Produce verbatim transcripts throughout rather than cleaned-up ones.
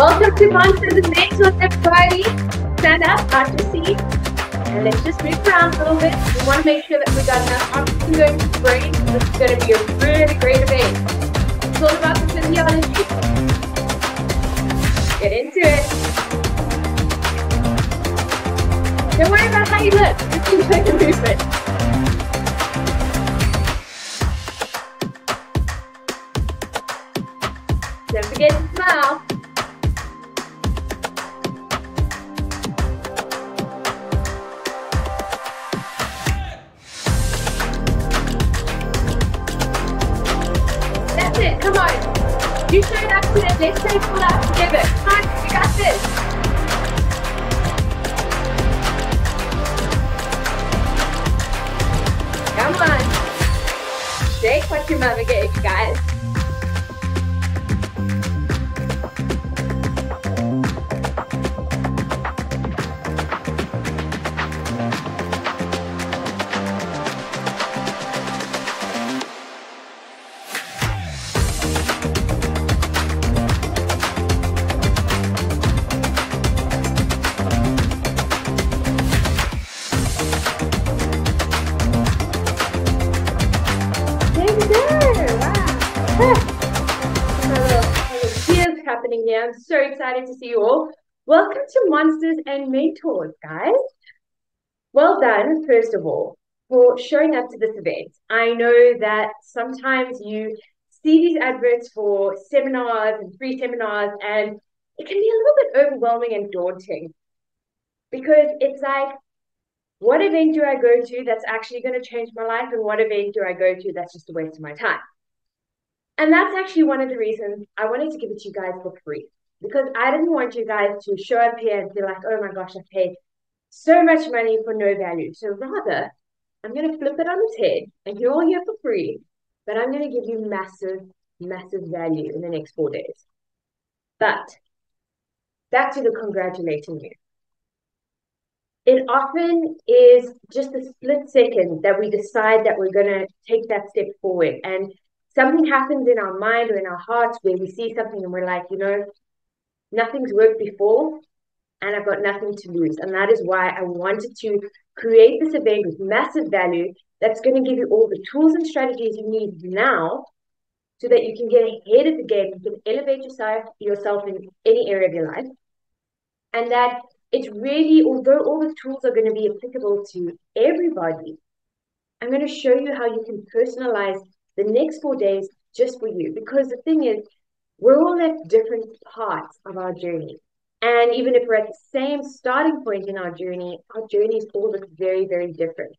Welcome to Monsters and Mentors, everybody. Stand up, out your seat, and let's just move around a little bit. We want to make sure that we got enough oxygen going to the brain. This is going to be a really great event. It's all about the physiology. Get into it. Don't worry about how you look. Just enjoy the movement. Don't forget to smile. That's it, come on. You showed up to it, let's take all out together. Come on, you got this. Come on. Take what your mother gave you guys. Here. I'm so excited to see you all. Welcome to Monsters and Mentors, guys. Well done, first of all, for showing up to this event. I know that sometimes you see these adverts for seminars and free seminars, and it can be a little bit overwhelming and daunting because it's like, what event do I go to that's actually going to change my life, and what event do I go to that's just a waste of my time? And that's actually one of the reasons I wanted to give it to you guys for free, because I didn't want you guys to show up here and be like, oh my gosh, I paid so much money for no value. So rather, I'm going to flip it on its head, and you're all here for free, but I'm going to give you massive, massive value in the next four days. But back to the congratulating you. It often is just a split second that we decide that we're going to take that step forward, and something happens in our mind or in our hearts where we see something and we're like, you know, nothing's worked before and I've got nothing to lose. And that is why I wanted to create this event with massive value that's going to give you all the tools and strategies you need now so that you can get ahead of the game, you can elevate yourself, yourself in any area of your life. And that it's really, although all the tools are going to be applicable to everybody, I'm going to show you how you can personalize the next four days just for you. Because the thing is, we're all at different parts of our journey. And even if we're at the same starting point in our journey, our journeys all look very, very different.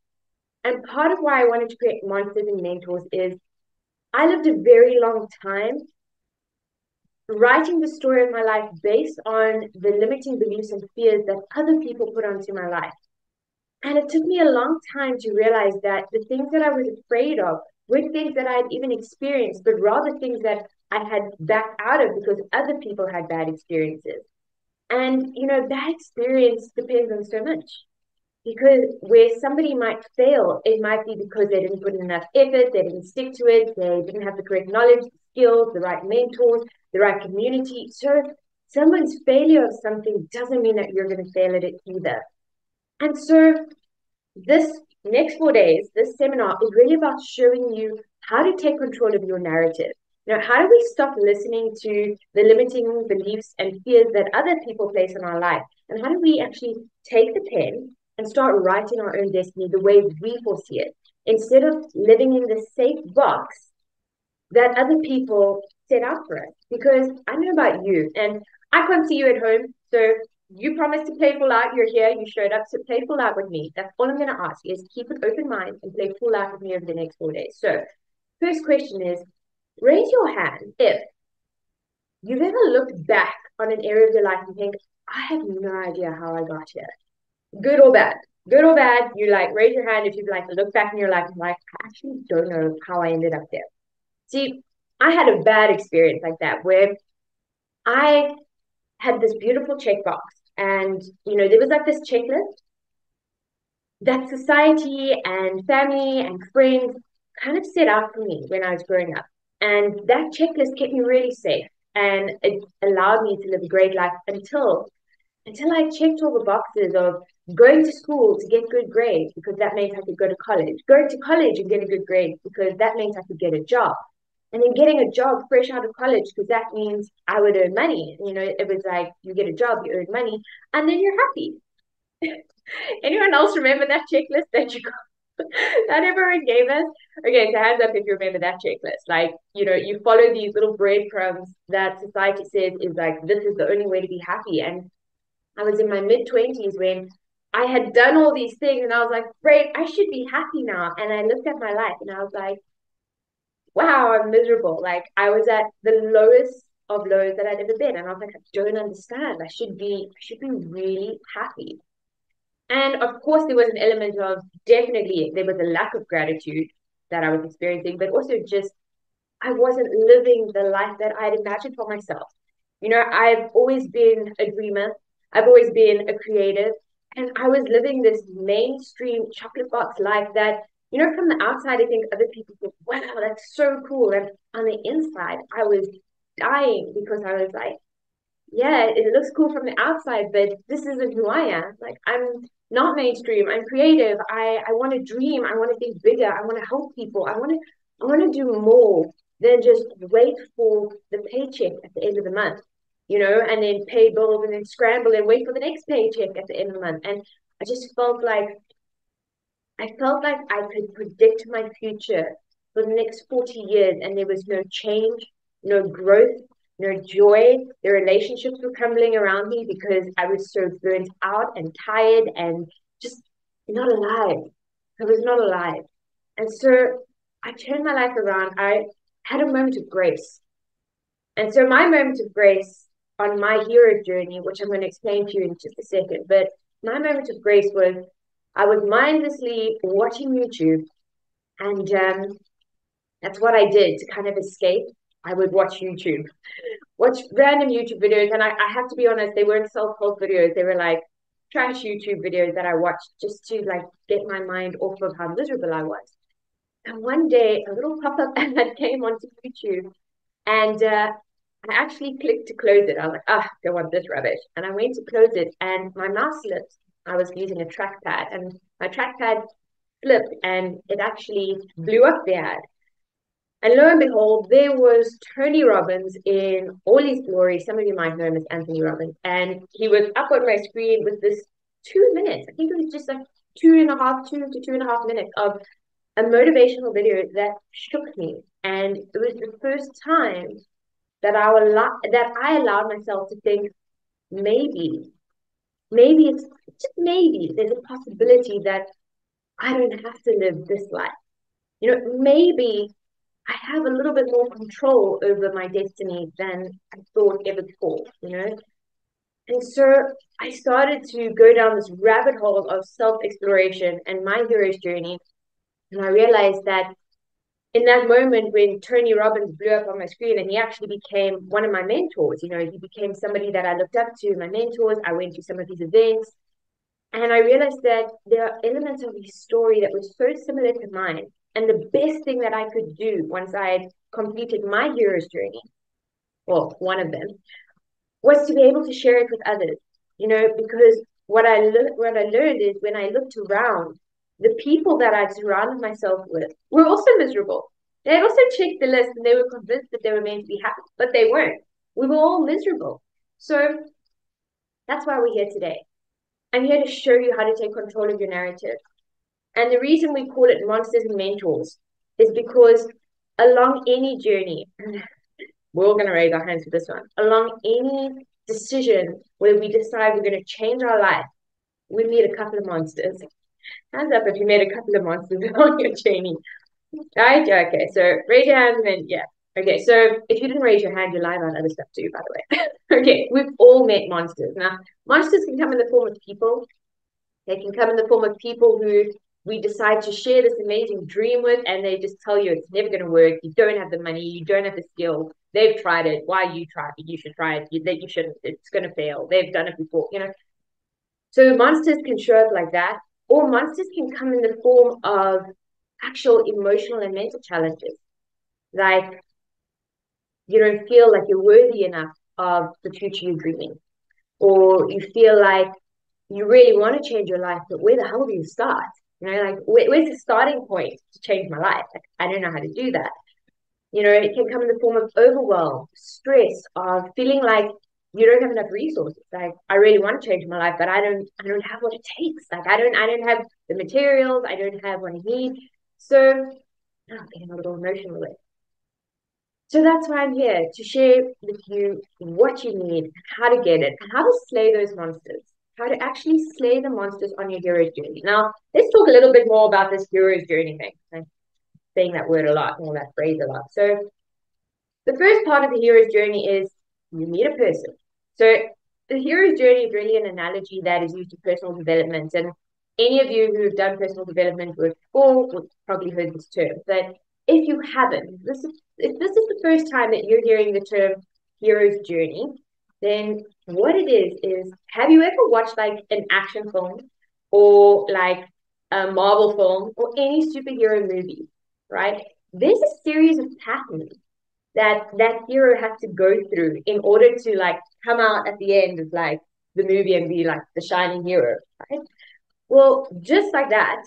And part of why I wanted to create Monsters and Mentors is I lived a very long time writing the story of my life based on the limiting beliefs and fears that other people put onto my life. And it took me a long time to realize that the things that I was afraid of were things that I had even experienced, but rather things that I had backed out of because other people had bad experiences. And, you know, that experience depends on so much. Because where somebody might fail, it might be because they didn't put in enough effort, they didn't stick to it, they didn't have the correct knowledge, skills, the right mentors, the right community. So someone's failure of something doesn't mean that you're going to fail at it either. And so this next four days, this seminar is really about showing you how to take control of your narrative. Now, how do we stop listening to the limiting beliefs and fears that other people place in our life? And how do we actually take the pen and start writing our own destiny the way we foresee it, instead of living in the safe box that other people set out for us? Because I know about you, and I can't see you at home, so you promised to play full out. You're here. You showed up to play full out with me. That's all I'm going to ask you, is keep an open mind and play full out with me over the next four days. So first question is, raise your hand if you've ever looked back on an area of your life and think, I have no idea how I got here. Good or bad? Good or bad? You like raise your hand if you've like looked back in your life and like, I actually don't know how I ended up there. See, I had a bad experience like that where I had this beautiful checkbox. And, you know, there was like this checklist that society and family and friends kind of set out for me when I was growing up. And that checklist kept me really safe. And it allowed me to live a great life until until I checked all the boxes of going to school to get good grades, because that meant I could go to college. Going to college and get a good grade, because that meant I could get a job. And then getting a job fresh out of college, because that means I would earn money. You know, it was like, you get a job, you earn money, and then you're happy. Anyone else remember that checklist that you got? That everyone gave us? Okay, so hands up if you remember that checklist. Like, you know, you follow these little breadcrumbs that society says is like, this is the only way to be happy. And I was in my mid-twenties when I had done all these things, and I was like, great, I should be happy now. And I looked at my life and I was like, wow, I'm miserable. Like, I was at the lowest of lows that I'd ever been. And I was like, I don't understand. I should be, I should be really happy. And of course, there was an element of, definitely there was a lack of gratitude that I was experiencing, but also just, I wasn't living the life that I'd imagined for myself. You know, I've always been a dreamer. I've always been a creative. And I was living this mainstream chocolate box life that, you know, from the outside, I think other people think, wow, that's so cool. And on the inside, I was dying, because I was like, yeah, it looks cool from the outside, but this isn't who I am. Like, I'm not mainstream. I'm creative. I, I want to dream. I want to think bigger. I want to help people. I want to I want to do more than just wait for the paycheck at the end of the month, you know, and then pay bills and then scramble and wait for the next paycheck at the end of the month. And I just felt like, I felt like I could predict my future for the next forty years, and there was no change, no growth, no joy. The relationships were crumbling around me because I was so burnt out and tired and just not alive. I was not alive. And so I turned my life around. I had a moment of grace. And so my moment of grace on my hero journey, which I'm going to explain to you in just a second, but my moment of grace was, I was mindlessly watching YouTube, and um, that's what I did to kind of escape. I would watch YouTube, watch random YouTube videos, and I, I have to be honest, they weren't self-help videos. They were like trash YouTube videos that I watched just to like get my mind off of how miserable I was. And one day, a little pop-up ad came onto YouTube, and uh, I actually clicked to close it. I was like, ah, oh, don't want this rubbish. And I went to close it, and my mouse slipped. I was using a trackpad, and my trackpad flipped, and it actually blew up the ad. And lo and behold, there was Tony Robbins in all his glory. Some of you might know him as Anthony Robbins. And he was up on my screen with this two minutes. I think it was just like two and a half, two to two and a half minutes of a motivational video that shook me. And it was the first time that I, that I allowed myself to think, maybe, maybe it's just maybe there's a possibility that I don't have to live this life. You know, maybe I have a little bit more control over my destiny than I thought ever before, you know? And so I started to go down this rabbit hole of self-exploration and my hero's journey. And I realized that in that moment when Tony Robbins blew up on my screen, and he actually became one of my mentors, you know, he became somebody that I looked up to, my mentors. I went to some of his events, and I realized that there are elements of his story that were so similar to mine. And the best thing that I could do once I had completed my hero's journey, well, one of them, was to be able to share it with others, you know, because what I, le- what I learned is when I looked around, the people that I surrounded myself with were also miserable. They had also checked the list, and they were convinced that they were meant to be happy, but they weren't. We were all miserable. So that's why we're here today. I'm here to show you how to take control of your narrative. And the reason we call it Monsters and Mentors is because along any journey, we're all going to raise our hands for this one, along any decision where we decide we're going to change our life, we meet a couple of monsters. Hands up if you made a couple of monsters on your journey. Right? Okay, so raise your hands and then, yeah. Okay, so if you didn't raise your hand, you're lying on other stuff too, by the way. Okay, we've all met monsters. Now, monsters can come in the form of people. They can come in the form of people who we decide to share this amazing dream with, and they just tell you it's never going to work. You don't have the money. You don't have the skill. They've tried it. Why you try it? You should try it. You, you shouldn't. It's going to fail. They've done it before, you know. So monsters can show up like that. Or monsters can come in the form of actual emotional and mental challenges. Like, you don't feel like you're worthy enough of the future you're dreaming, or you feel like you really want to change your life, but where the hell do you start? You know, like, where, where's the starting point to change my life? Like, I don't know how to do that. You know, it can come in the form of overwhelm, stress, of feeling like you don't have enough resources. Like, I really want to change my life, but I don't, I don't have what it takes. Like, I don't, I don't have the materials. I don't have what I need. So I'm getting a little emotional there. So that's why I'm here, to share with you what you need, how to get it, and how to slay those monsters, how to actually slay the monsters on your hero's journey. Now, let's talk a little bit more about this hero's journey thing. I'm saying that word a lot, and all that phrase a lot. So the first part of the hero's journey is you meet a person. So the hero's journey is really an analogy that is used in personal development. And any of you who have done personal development work before will probably heard this term. But if you haven't, this is, if this is the first time that you're hearing the term hero's journey, then what it is is, have you ever watched like an action film or like a Marvel film or any superhero movie, right? There's a series of patterns that that hero has to go through in order to like come out at the end of like the movie and be like the shining hero, right? Well, just like that,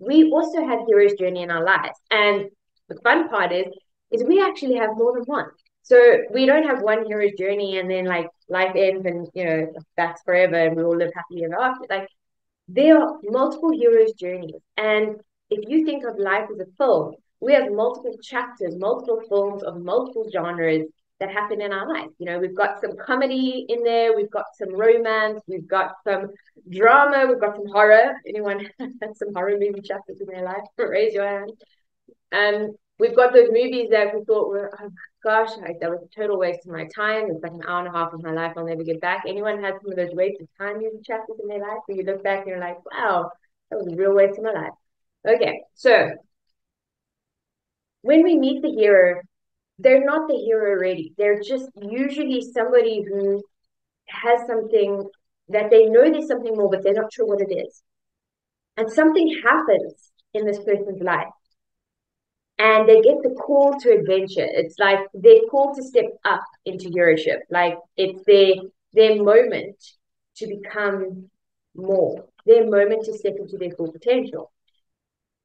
we also have hero's journey in our lives. And the fun part is, is we actually have more than one. So we don't have one hero's journey and then like life ends and, you know, that's forever and we all live happily ever after. Like, there are multiple hero's journeys. And if you think of life as a film, we have multiple chapters, multiple films of multiple genres that happen in our life. You know, we've got some comedy in there, we've got some romance, we've got some drama, we've got some horror. Anyone had some horror movie chapters in their life? Raise your hand. Um, we've got those movies that we thought were, oh gosh, like, that was a total waste of my time. It's like an hour and a half of my life I'll never get back. Anyone had some of those waste of time movie chapters in their life where you look back and you're like, wow, that was a real waste of my life? Okay, so when we meet the hero, they're not the hero already. They're just usually somebody who has something that they know there's something more, but they're not sure what it is. And something happens in this person's life. And they get the call to adventure. It's like they're called to step up into heroship. Like, it's their, their moment to become more, their moment to step into their full potential.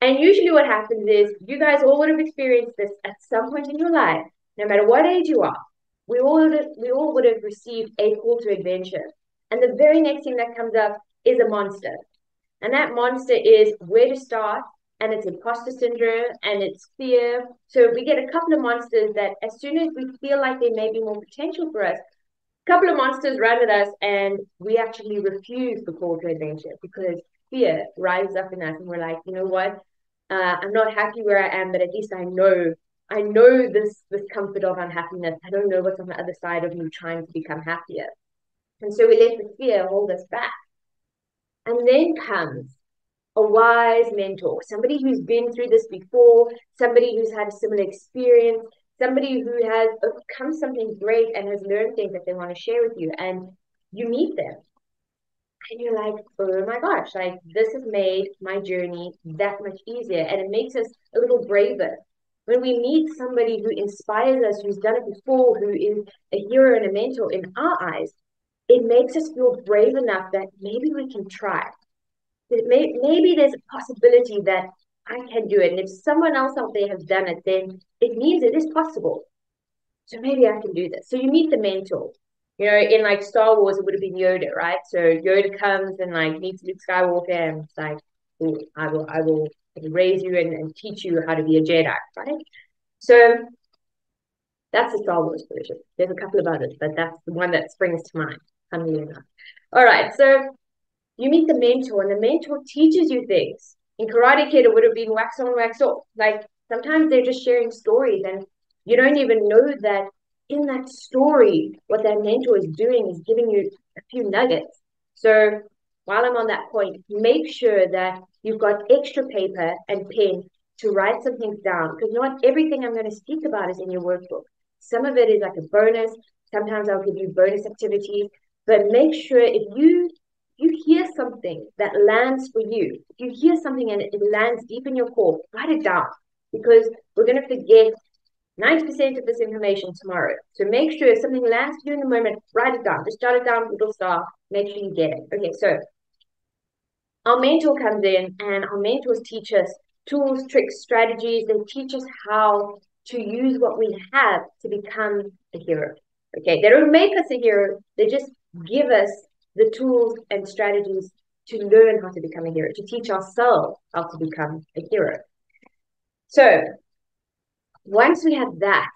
And usually what happens is, you guys all would have experienced this at some point in your life, no matter what age you are. We all would have, we all would have received a call to adventure. And the very next thing that comes up is a monster. And that monster is where to start, and it's imposter syndrome, and it's fear. So we get a couple of monsters that as soon as we feel like there may be more potential for us, a couple of monsters run at us, and we actually refuse the call to adventure because fear rises up in us, and we're like, you know what? Uh, I'm not happy where I am, but at least I know, I know this, this comfort of unhappiness. I don't know what's on the other side of me trying to become happier. And so we let the fear hold us back. And then comes a wise mentor, somebody who's been through this before, somebody who's had a similar experience, somebody who has overcome something great and has learned things that they want to share with you. And you meet them. And you're like, oh my gosh, like, this has made my journey that much easier. And it makes us a little braver. When we meet somebody who inspires us, who's done it before, who is a hero and a mentor in our eyes, it makes us feel brave enough that maybe we can try. That may, maybe there's a possibility that I can do it. And if someone else out there has done it, then it means it is possible. So maybe I can do this. So you meet the mentor. You know, in like Star Wars, it would have been Yoda, right? So Yoda comes and like meets Luke Skywalker, and it's like, oh, I will, I will raise you and, and teach you how to be a Jedi, right? So that's the Star Wars version. There's a couple of others, but that's the one that springs to mind. Funnily enough. All right, so you meet the mentor, and the mentor teaches you things. In Karate Kid, it would have been wax on, wax off. Like, sometimes they're just sharing stories, and you don't even know that in that story, what that mentor is doing is giving you a few nuggets. So while I'm on that point, make sure that you've got extra paper and pen to write some things down, because not everything I'm going to speak about is in your workbook. Some of it is like a bonus. Sometimes I'll give you bonus activities, but make sure if you, you hear something that lands for you, if you hear something and it lands deep in your core, write it down, because we're going to forget ninety percent of this information tomorrow. So make sure if something lands to you in the moment, write it down. Just jot it down, little star. Make sure you get it. Okay, so our mentor comes in, and our mentors teach us tools, tricks, strategies. They teach us how to use what we have to become a hero. Okay, they don't make us a hero. They just give us the tools and strategies to learn how to become a hero, to teach ourselves how to become a hero. So once we have that,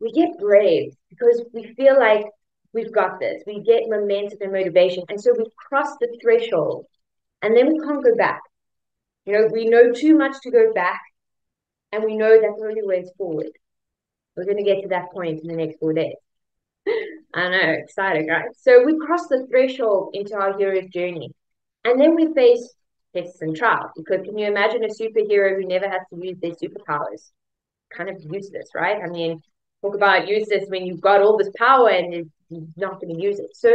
we get brave because we feel like we've got this. We get momentum and motivation. And so we cross the threshold, and then we can't go back. You know, we know too much to go back, and we know that's the only way is forward. We're going to get to that point in the next four days. I know, excited, right? So we cross the threshold into our hero's journey. And then we face tests and trials. Because can you imagine a superhero who never has to use their superpowers? Kind of useless, right? I mean, talk about useless when you've got all this power and you're not going to use it. So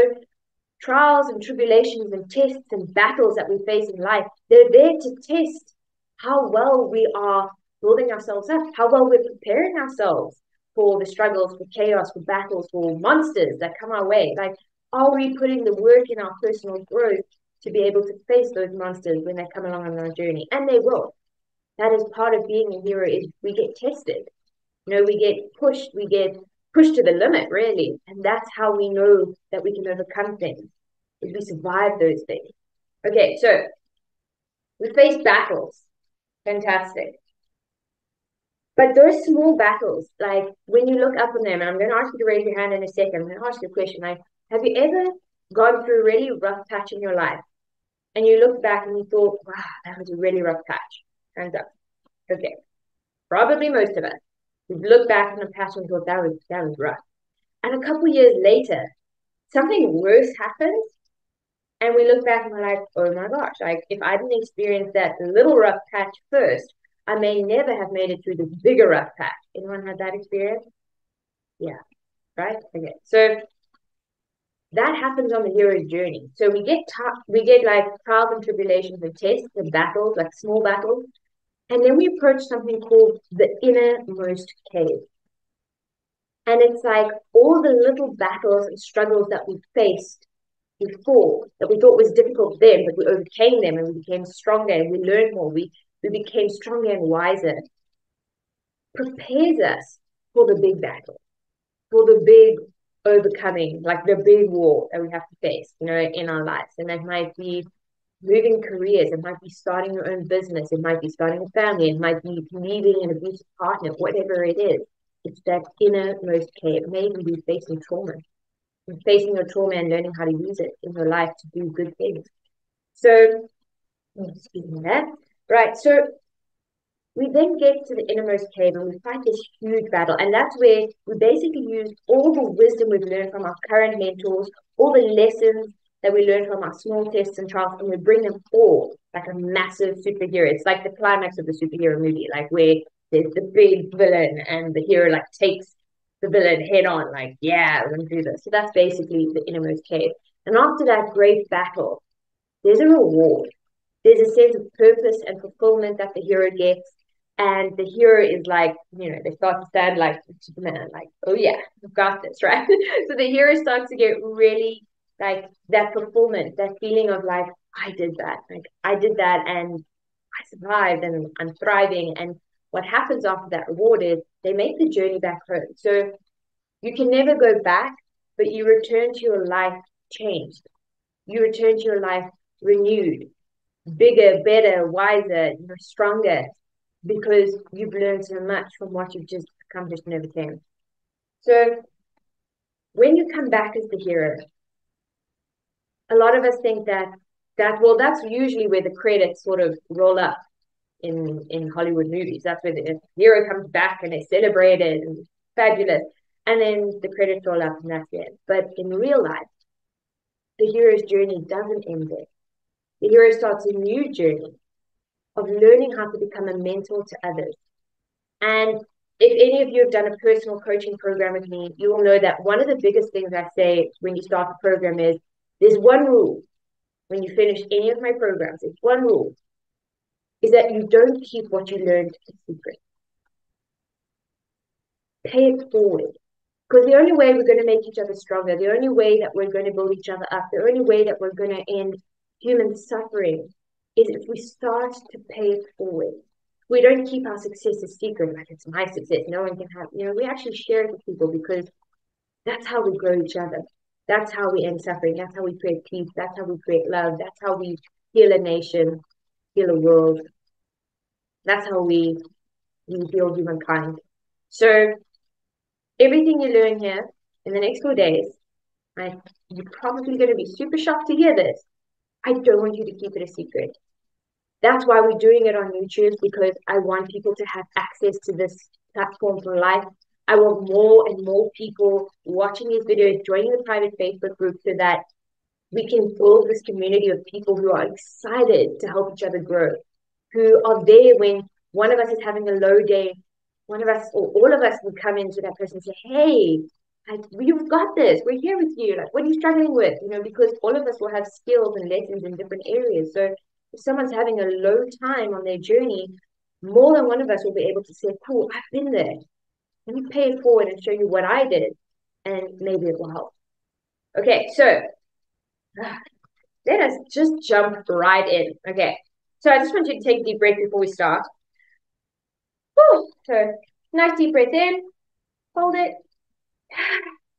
trials and tribulations and tests and battles that we face in life, they're there to test how well we are building ourselves up, how well we're preparing ourselves for the struggles, for chaos, for battles, for monsters that come our way. Like, are we putting the work in our personal growth to be able to face those monsters when they come along on our journey? And they will. That is part of being a hero, is we get tested. You know, we get pushed, we get pushed to the limit, really. And that's how we know that we can overcome things, is we survive those things. Okay, so we face battles. Fantastic. But those small battles, like when you look up on them, and I'm going to ask you to raise your hand in a second, I'm going to ask you a question, like, have you ever gone through a really rough patch in your life? And you look back and you thought, wow, that was a really rough patch. Hands up. Okay. Probably most of us. We've looked back on a patch and thought, that was, that was rough. And a couple years later, something worse happens. And we look back and we're like, oh my gosh, like if I didn't experience that little rough patch first, I may never have made it through the bigger rough patch. Anyone had that experience? Yeah, right? Okay, so that happens on the hero's journey. So we get we get like trials and tribulations and tests and battles, like small battles, and then we approach something called the innermost cave. And it's like all the little battles and struggles that we faced before, that we thought was difficult then, but we overcame them and we became stronger and we learned more. We We became stronger and wiser, prepares us for the big battle, for the big overcoming, like the big war that we have to face, you know, in our lives. And that might be moving careers, it might be starting your own business, it might be starting a family, it might be leaving an abusive partner, whatever it is. It's that innermost care. It may even be facing trauma, and facing your trauma and learning how to use it in your life to do good things. So, speaking of that. Right, so we then get to the innermost cave and we fight this huge battle. And that's where we basically use all the wisdom we've learned from our current mentors, all the lessons that we learned from our small tests and trials, and we bring them all like a massive superhero. It's like the climax of the superhero movie, like where there's the big villain and the hero like takes the villain head on, like, yeah, we're going to do this. So that's basically the innermost cave. And after that great battle, there's a reward. There's a sense of purpose and fulfillment that the hero gets. And the hero is like, you know, they start to stand like Superman, like, oh yeah, we've got this, right? So the hero starts to get really like that fulfillment, that feeling of like, I did that. Like I did that and I survived and I'm thriving. And what happens after that reward is they make the journey back home. So you can never go back, but you return to your life changed. You return to your life renewed. Bigger, better, wiser, you know, stronger, because you've learned so much from what you've just accomplished and overcame. So when you come back as the hero, a lot of us think that that well, that's usually where the credits sort of roll up in in Hollywood movies. That's where the hero comes back and it's celebrated and fabulous, and then the credits roll up and that's it. But in real life, the hero's journey doesn't end there. The hero starts a new journey of learning how to become a mentor to others. And if any of you have done a personal coaching program with me, you will know that one of the biggest things I say when you start the program is, there's one rule when you finish any of my programs. It's one rule, is that you don't keep what you learned a secret. pay it forward. Because the only way we're going to make each other stronger, the only way that we're going to build each other up, the only way that we're going to end human suffering is if we start to pay it forward. We don't keep our success a secret, like it's my success, no one can have, you know, we actually share it with people because that's how we grow each other. That's how we end suffering. That's how we create peace. That's how we create love. That's how we heal a nation, heal a world. That's how we, we heal humankind. So everything you learn here in the next four days, I, you're probably going to be super shocked to hear this. I don't want you to keep it a secret. That's why we're doing it on YouTube, because I want people to have access to this platform for life. I want more and more people watching these videos, joining the private Facebook group, so that we can build this community of people who are excited to help each other grow, who are there when one of us is having a low day, one of us or all of us will come into that person and say, hey, like, you've got this, we're here with you, like, what are you struggling with? You know, because all of us will have skills and lessons in different areas. So if someone's having a low time on their journey, more than one of us will be able to say, cool, I've been there. Let me pay it forward and show you what I did, and maybe it will help. Okay, so let us just jump right in. Okay, so I just want you to take a deep breath before we start. Whew. So nice deep breath in, hold it,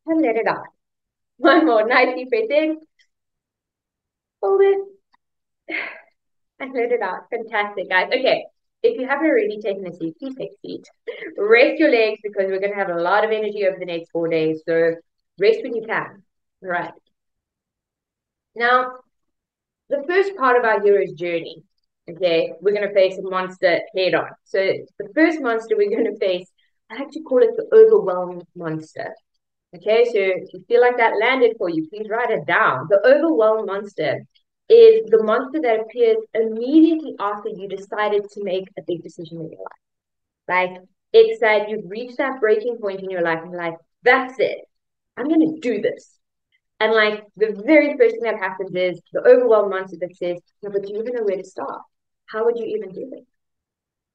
and let it out. One more, nice deep breath in, hold it, and let it out. Fantastic, guys. Okay. If you haven't already taken a seat, please take a seat. Rest your legs, because we're going to have a lot of energy over the next four days. So rest when you can. All right. Now, the first part of our hero's journey, okay, we're going to face a monster head on. So the first monster we're going to face, I like to call it the overwhelmed monster. Okay, so if you feel like that landed for you, please write it down. The overwhelmed monster is the monster that appears immediately after you decided to make a big decision in your life. Like, it's that you've reached that breaking point in your life and you're like, that's it, I'm going to do this. And like, the very first thing that happens is the overwhelmed monster that says, no, but do you even know where to start? How would you even do this?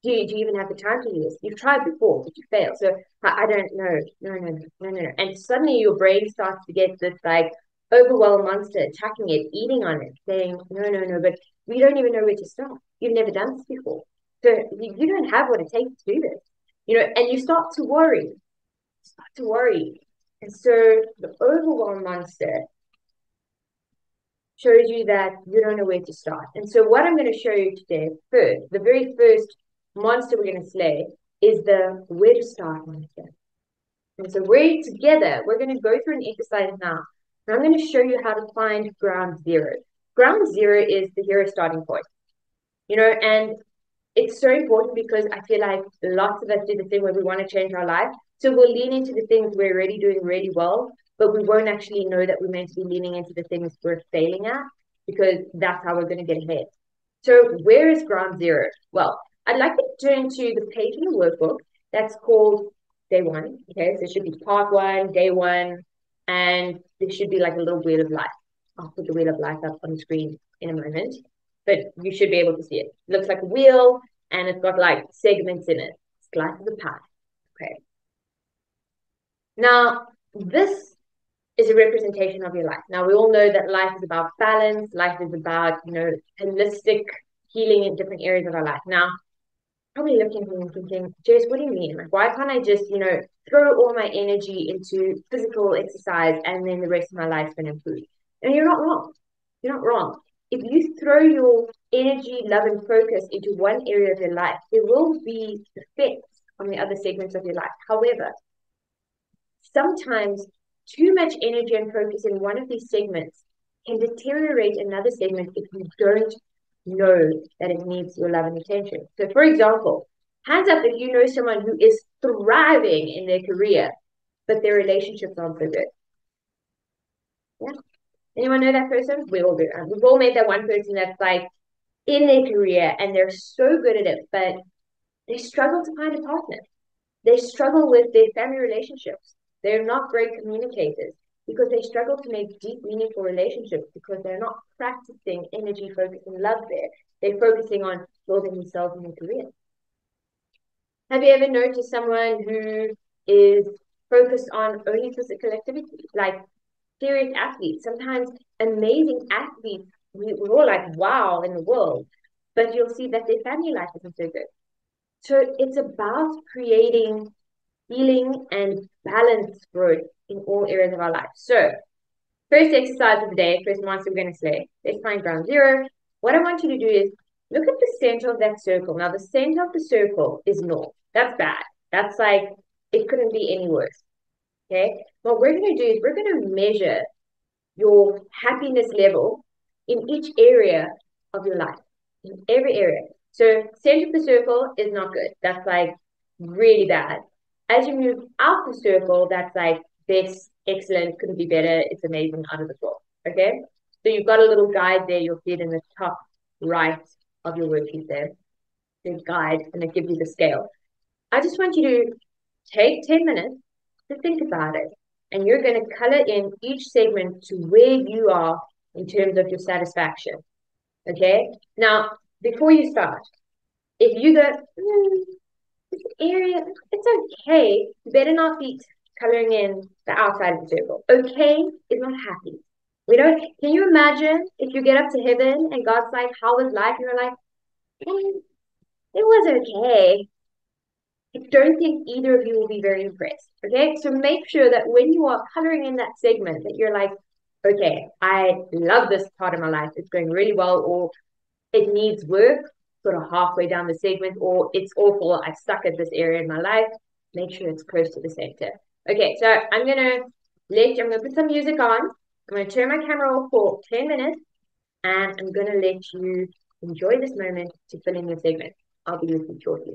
Do you, do you even have the time to do this? You've tried before, but you failed. So I, I don't know. No, no, no, no, no. And suddenly your brain starts to get this like, overwhelmed monster attacking it, eating on it, saying, no, no, no, but we don't even know where to start. You've never done this before. So you, you don't have what it takes to do this. You know, and you start to worry. Start to worry. And so the overwhelmed monster shows you that you don't know where to start. And so what I'm going to show you today first, the very first monster we're going to slay is the where to start monster. And so we're together, we're going to go through an exercise now. I'm going to show you how to find ground zero. Ground zero is the hero starting point. You know, and it's so important because I feel like lots of us do the thing where we want to change our life. So we'll lean into the things we're already doing really well, but we won't actually know that we're meant to be leaning into the things we're failing at, because that's how we're going to get ahead. So where is ground zero? Well, I'd like to turn to the page in the workbook that's called day one. Okay, so it should be part one, day one. And there should be like a little wheel of life. I'll put the wheel of life up on the screen in a moment, but you should be able to see it. It looks like a wheel and it's got like segments in it. It's life of the path. Okay. Now, this is a representation of your life. Now, we all know that life is about balance. Life is about, you know, holistic healing in different areas of our life. Now, probably looking at me and thinking, Jess, what do you mean? Like, why can't I just, you know, throw all my energy into physical exercise and then the rest of my life's going to improve? And you're not wrong. You're not wrong. If you throw your energy, love, and focus into one area of your life, there will be effects on the other segments of your life. However, sometimes too much energy and focus in one of these segments can deteriorate another segment if you don't know that it needs your love and attention. So for example, hands up if you know someone who is thriving in their career, but their relationships aren't so good. Yeah. Anyone know that person? We all do. We've all met that one person that's like in their career and they're so good at it, but they struggle to find a partner. They struggle with their family relationships. They're not great communicators because they struggle to make deep, meaningful relationships because they're not practicing energy, focus, and love there. They're focusing on building themselves in their career. Have you ever noticed someone who is focused on only physical activity, like serious athletes, sometimes amazing athletes. We, we're all like, wow, in the world. But you'll see that their family life isn't so good. So it's about creating healing and balanced growth in all areas of our life. So first exercise of the day, first monster we're going to say, let's find ground zero. What I want you to do is look at the center of that circle. Now, the center of the circle is north. That's bad. That's like, it couldn't be any worse. Okay? What we're going to do is we're going to measure your happiness level in each area of your life, in every area. So center of the circle is not good. That's like really bad. As you move out the circle, that's like best, excellent, couldn't be better, it's amazing, out of the floor. Okay? So you've got a little guide there. You'll see it in the top right of your worksheet there. There's a guide, and it gives you the scale. I just want you to take ten minutes to think about it, and you're going to color in each segment to where you are in terms of your satisfaction. Okay? Now, before you start, if you go, mm, this area, it's okay, you better not be coloring in the outside of the circle. Okay is not happy. We don't, can you imagine if you get up to heaven and God's like, how was life? You're like, mm, it was okay. I don't think either of you will be very impressed. Okay? So make sure that when you are coloring in that segment, that you're like, okay, I love this part of my life. It's going really well, or it needs work, sort of halfway down the segment, or it's awful, I suck at this area in my life. Make sure it's close to the center. Okay, so I'm going to let you, I'm going to put some music on. I'm going to turn my camera off for ten minutes, and I'm going to let you enjoy this moment to fill in your segment. I'll be with you shortly.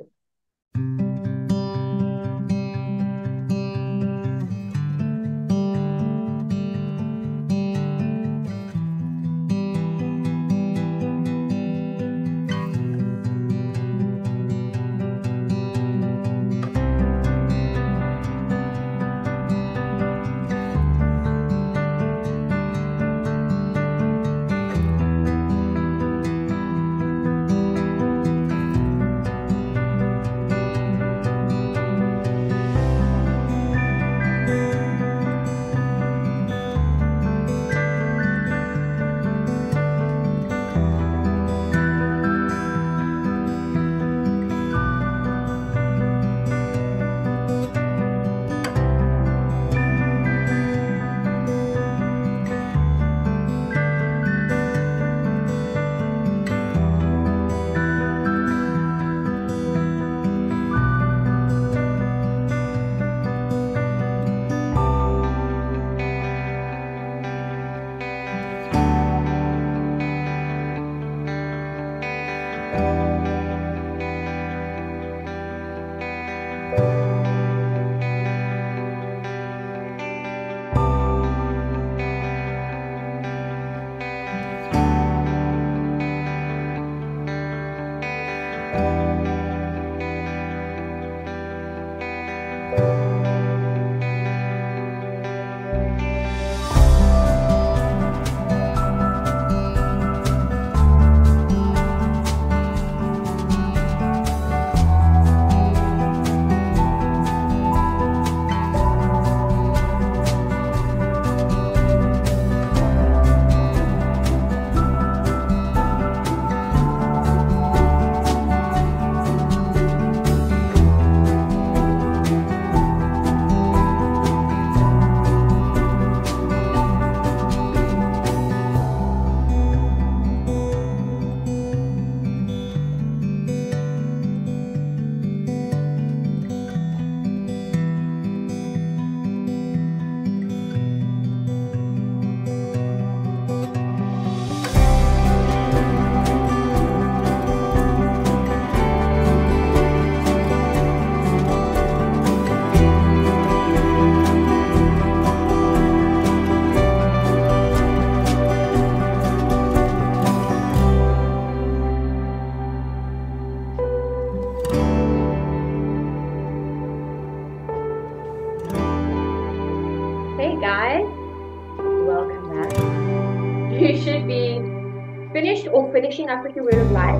Finishing up with your word of life.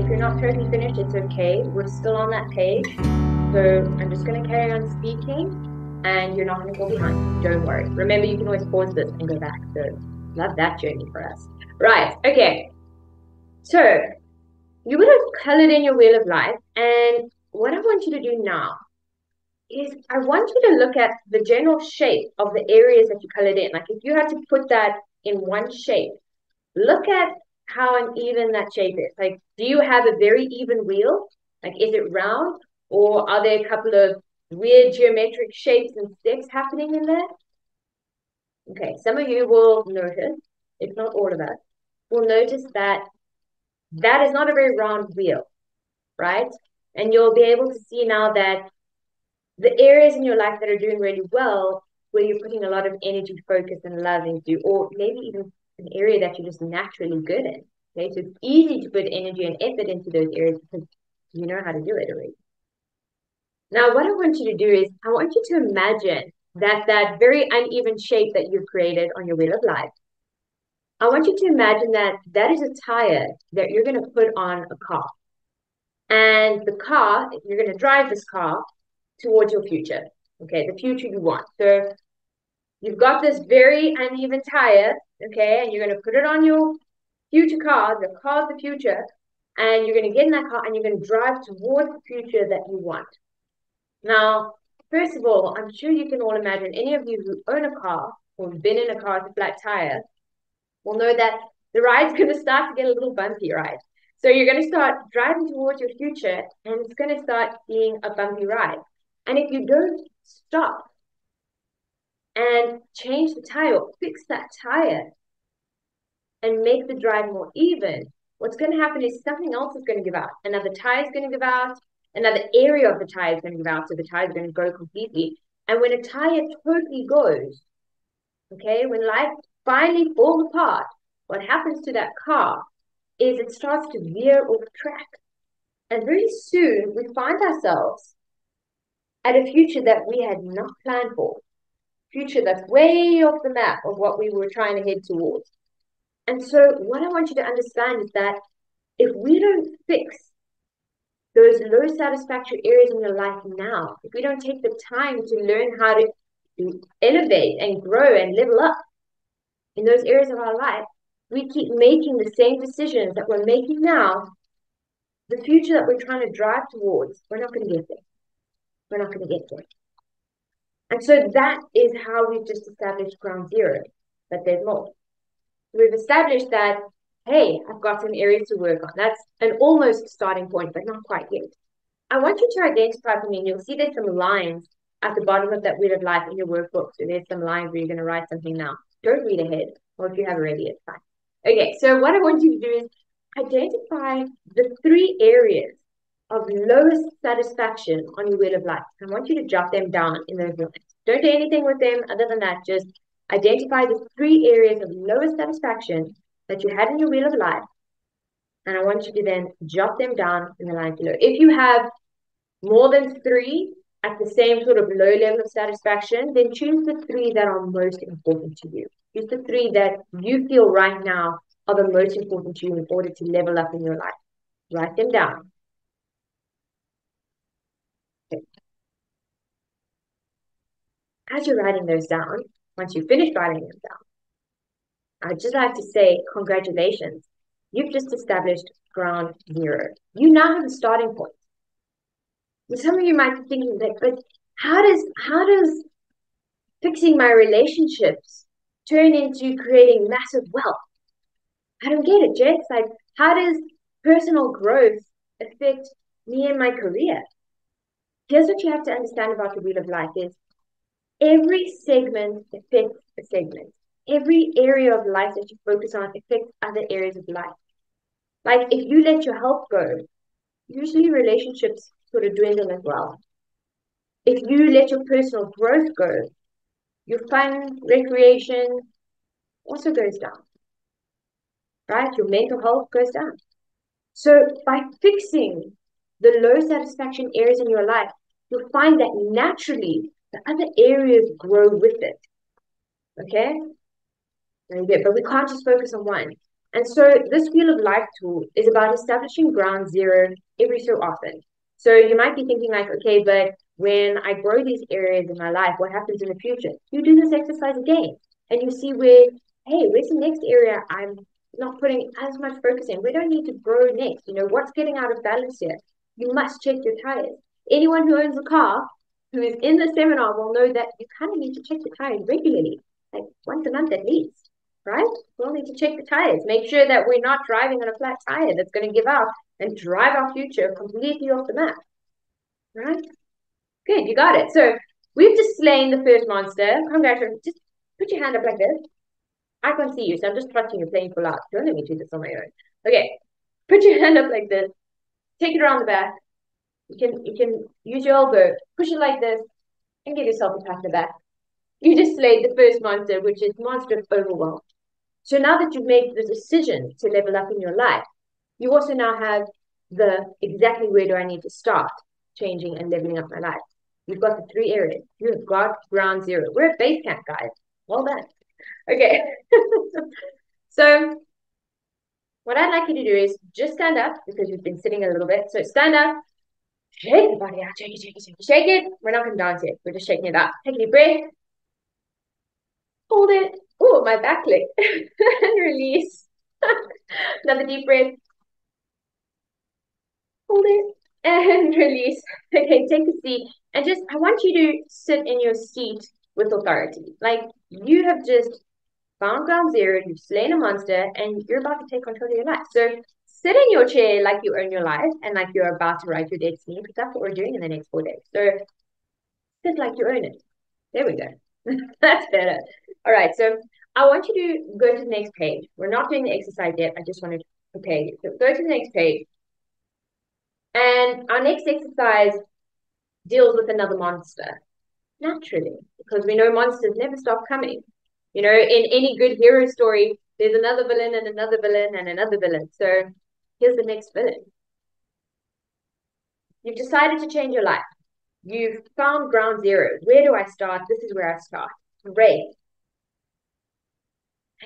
If you're not totally finished, it's okay. We're still on that page. So I'm just going to carry on speaking and you're not going to fall behind. Don't worry. Remember, you can always pause this and go back. So love that journey for us. Right. Okay. So you would have colored in your wheel of life. And what I want you to do now is I want you to look at the general shape of the areas that you colored in. Like if you had to put that in one shape, look at how uneven that shape is. Like, do you have a very even wheel? Like, is it round? Or are there a couple of weird geometric shapes and sticks happening in there? Okay, some of you will notice, if not all of us, will notice that that is not a very round wheel, right? And you'll be able to see now that the areas in your life that are doing really well, where you're putting a lot of energy, focus, and love into, or maybe even an area that you're just naturally good in. Okay, so it's easy to put energy and effort into those areas because you know how to do it already. Now, what I want you to do is I want you to imagine that that very uneven shape that you've created on your wheel of life, I want you to imagine that that is a tire that you're going to put on a car. And the car, you're going to drive this car towards your future, okay, the future you want. So you've got this very uneven tire, okay, and you're going to put it on your future car, the car of the future, and you're going to get in that car and you're going to drive towards the future that you want. Now, first of all, I'm sure you can all imagine, any of you who own a car or have been in a car with a flat tire will know that the ride's going to start to get a little bumpy, right? So you're going to start driving towards your future and it's going to start being a bumpy ride. And if you don't stop and change the tire, fix that tire and make the drive more even, what's going to happen is something else is going to give out. Another tire is going to give out. Another area of the tire is going to give out, so the tire is going to go completely. And when a tire totally goes, okay, when life finally falls apart, what happens to that car is it starts to veer off track. And very soon, we find ourselves at a future that we had not planned for, future that's way off the map of what we were trying to head towards. And so what I want you to understand is that if we don't fix those low satisfaction areas in your life now, if we don't take the time to learn how to elevate and grow and level up in those areas of our life, we keep making the same decisions that we're making now. The future that we're trying to drive towards, we're not going to get there. We're not going to get there. And so that is how we've just established ground zero, but there's more. We've established that, hey, I've got some areas to work on. That's an almost starting point, but not quite yet. I want you to identify for me, and you'll see there's some lines at the bottom of that wheel of life in your workbook. So there's some lines where you're going to write something now. Don't read ahead, or if you have already, it's fine. Okay, so what I want you to do is identify the three areas of lowest satisfaction on your wheel of life. I want you to jot them down in those lines. Don't do anything with them other than that. Just identify the three areas of lowest satisfaction that you had in your wheel of life, and I want you to then jot them down in the line below. If you have more than three at the same sort of low level of satisfaction, then choose the three that are most important to you. Choose the three that you feel right now are the most important to you in order to level up in your life. Write them down. Okay. As you're writing those down, once you finish writing them down, I'd just like to say congratulations. You've just established ground zero. You now have a starting point. And some of you might be thinking that, but how does how does fixing my relationships turn into creating massive wealth? I don't get it, Jess. Like, how does personal growth affect me and my career? Here's what you have to understand about the wheel of life is every segment affects a segment. Every area of life that you focus on affects other areas of life. Like if you let your health go, usually relationships sort of dwindle as well. If you let your personal growth go, your fun, recreation also goes down, right? Your mental health goes down. So by fixing the low satisfaction areas in your life, you'll find that naturally the other areas grow with it, okay? But we can't just focus on one. And so this wheel of life tool is about establishing ground zero every so often. So you might be thinking like, okay, but when I grow these areas in my life, what happens in the future? You do this exercise again and you see where, hey, where's the next area I'm not putting as much focus in? We don't need to grow next. You know, what's getting out of balance here? You must check your tires. Anyone who owns a car who is in the seminar will know that you kind of need to check the tires regularly, like once a month at least, right? We'll need to check the tires, make sure that we're not driving on a flat tire that's going to give out and drive our future completely off the map, right? Good, you got it. So we've just slain the first monster. Congratulations. Just put your hand up like this. I can't see you, so I'm just trusting you're playing full out. Don't let me do this on my own. Okay, put your hand up like this. Take it around the back. You can, you can use your elbow, push it like this, and give yourself a pat on the back. You just slayed the first monster, which is monster of overwhelm. So now that you've made the decision to level up in your life, you also now have the exactly where do I need to start changing and leveling up my life. You've got the three areas. You've got ground zero. We're at base camp, guys. Well done. Okay. So what I'd like you to do is just stand up because you've been sitting a little bit. So stand up. Shake the body out. Shake it, shake it, shake it, shake it. We're not going to dance it. We're just shaking it up. Take a deep breath. Hold it. Oh, my back leg. And release. Another deep breath. Hold it. And release. Okay, take a seat. And just, I want you to sit in your seat with authority. Like, you have just found ground zero, you've slain a monster, and you're about to take control of your life. So sit in your chair like you own your life and like you're about to write your destiny, because that's what we're doing in the next four days. So sit like you own it. There we go. That's better. All right, so I want you to go to the next page. We're not doing the exercise yet. I just wanted to prepare you. So go to the next page. And our next exercise deals with another monster, naturally, because we know monsters never stop coming. You know, in any good hero story, there's another villain and another villain and another villain. So here's the next villain. You've decided to change your life. You've found ground zero. Where do I start? This is where I start. Great.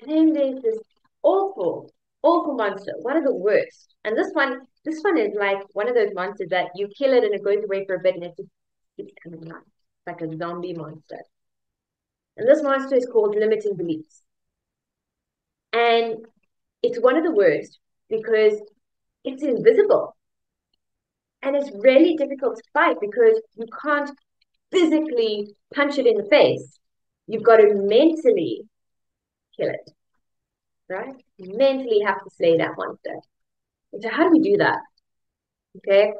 And then there's this awful, awful monster, one of the worst. And this one, this one is like one of those monsters that you kill it and it goes away for a bit and it just keeps coming alive. It's like a zombie monster. And this monster is called limiting beliefs. And it's one of the worst because it's invisible. And it's really difficult to fight because you can't physically punch it in the face. You've got to mentally kill it, right? You mentally have to slay that monster. So how do we do that? Okay.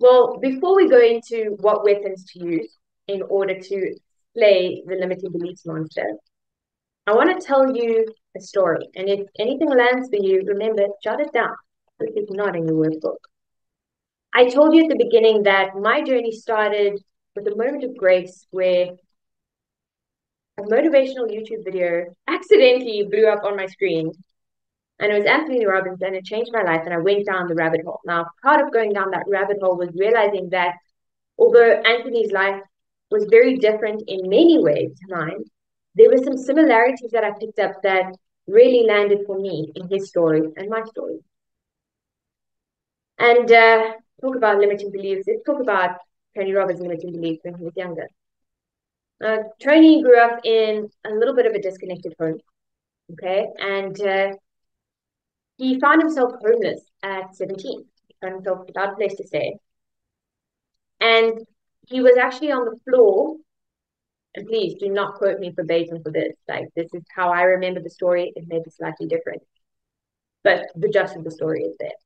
Well, before we go into what weapons to use in order to slay the limiting beliefs monster, I want to tell you a story. And if anything lands for you, remember, jot it down. This is not in the workbook. I told you at the beginning that my journey started with a moment of grace where a motivational YouTube video accidentally blew up on my screen. And it was Anthony Robbins, and it changed my life, and I went down the rabbit hole. Now, part of going down that rabbit hole was realizing that although Anthony's life was very different in many ways to mine, there were some similarities that I picked up that really landed for me in his story and my story. And uh, talk about limiting beliefs. Let's talk about Tony Robbins' limiting beliefs when he was younger. Uh, Tony grew up in a little bit of a disconnected home, okay? And... Uh, He found himself homeless at seventeen. He found himself without a place to stay. And he was actually on the floor. And please do not quote me verbatim for this. Like, this is how I remember the story. It may be slightly different. But the gist of the story is there.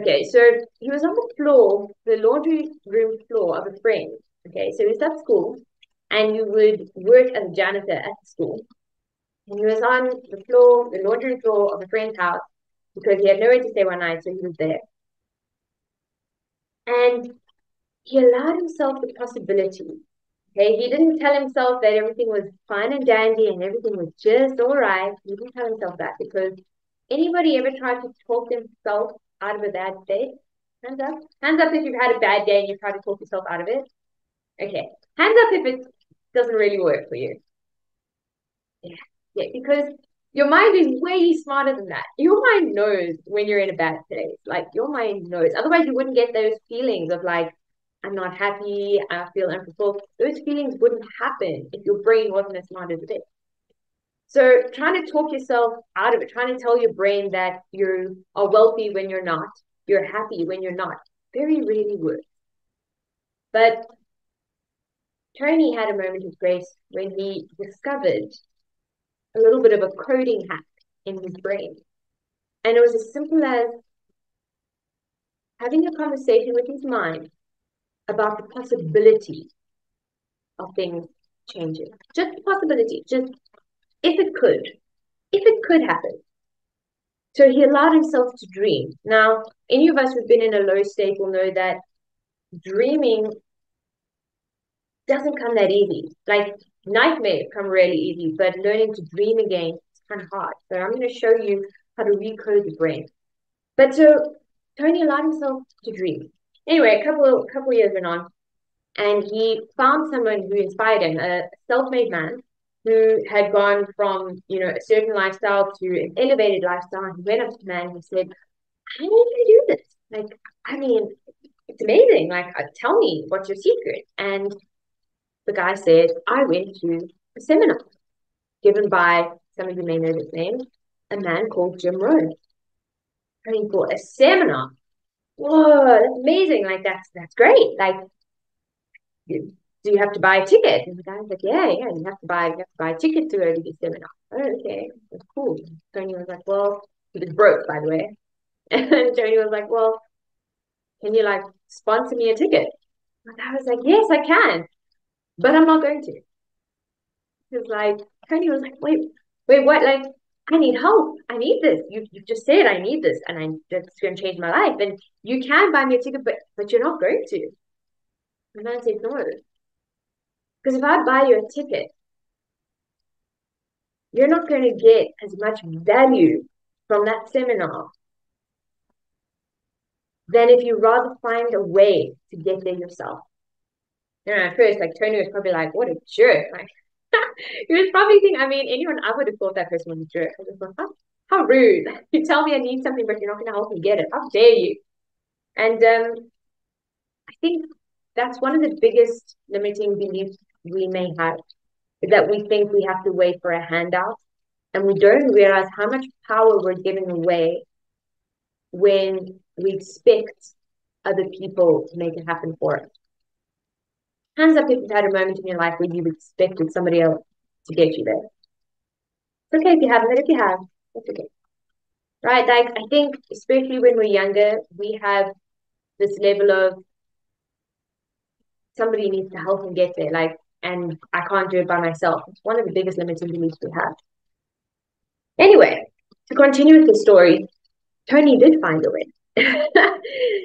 Okay, so he was on the floor, the laundry room floor of a friend. Okay, so he was at school. And you would work as a janitor at the school. And he was on the floor, the laundry floor of a friend's house because he had nowhere to stay one night, so he was there. And he allowed himself the possibility. Okay, he didn't tell himself that everything was fine and dandy and everything was just all right. He didn't tell himself that because anybody ever tried to talk themselves out of a bad day? Hands up. Hands up if you've had a bad day and you try to talk yourself out of it. Okay. Hands up if it doesn't really work for you. Yeah. Yeah, because Your mind is way smarter than that. Your mind knows when you're in a bad place. Like, your mind knows. Otherwise, you wouldn't get those feelings of like, I'm not happy, I feel unfulfilled. Those feelings wouldn't happen if your brain wasn't as smart as it is. So trying to talk yourself out of it, trying to tell your brain that you are wealthy when you're not, you're happy when you're not, very rarely works. But Tony had a moment of grace when he discovered a little bit of a coding hack in his brain. And it was as simple as having a conversation with his mind about the possibility of things changing. Just the possibility, just if it could, if it could happen. So he allowed himself to dream. Now, any of us who've been in a low state will know that dreaming doesn't come that easy. Like, nightmares come really easy, but learning to dream again is kind of hard. So I'm going to show you how to recode the brain. But so Tony allowed himself to dream. Anyway, a couple of, couple of years went on, and he found someone who inspired him, a self-made man who had gone from, you know, a certain lifestyle to an elevated lifestyle. He went up to the man and he said, "How do you do this? Like, I mean, it's amazing. Like, tell me, what's your secret?" And the guy said, "I went to a seminar given by," some of you may know this name, "a man called Jim Rohn." And he thought, a seminar? Whoa, that's amazing. Like, that's that's great. Like, do you have to buy a ticket? And the guy's like, yeah, yeah, you have to buy, you have to buy a ticket to go to the seminar. Oh, okay, that's cool. Tony was like, well, he was broke, by the way. And Tony was like, well, can you, like, sponsor me a ticket? And I was like, yes, I can. But I'm not going to. He was like, Tony was like, wait, wait, what? Like, I need help. I need this. You, you've just said I need this, and I, that's going to change my life. And you can buy me a ticket, but, but you're not going to. And I said, no. Because if I buy you a ticket, you're not going to get as much value from that seminar than if you rather find a way to get there yourself. You know, at first, like, Tony was probably like, what a jerk. Like, he was probably thinking, I mean, anyone, I would have thought that person was a jerk. I was like, oh, how rude. You tell me I need something, but you're not going to help me get it. How dare you? And um, I think that's one of the biggest limiting beliefs we may have, is that we think we have to wait for a handout, and we don't realize how much power we're giving away when we expect other people to make it happen for us. Hands up if you've had a moment in your life where you expected somebody else to get you there. It's okay if you haven't, but if you have, it's okay. Right? Like, I think, especially when we're younger, we have this level of somebody needs to help me get there, like, and I can't do it by myself. It's one of the biggest limiting beliefs we have. Anyway, to continue with the story, Tony did find a way.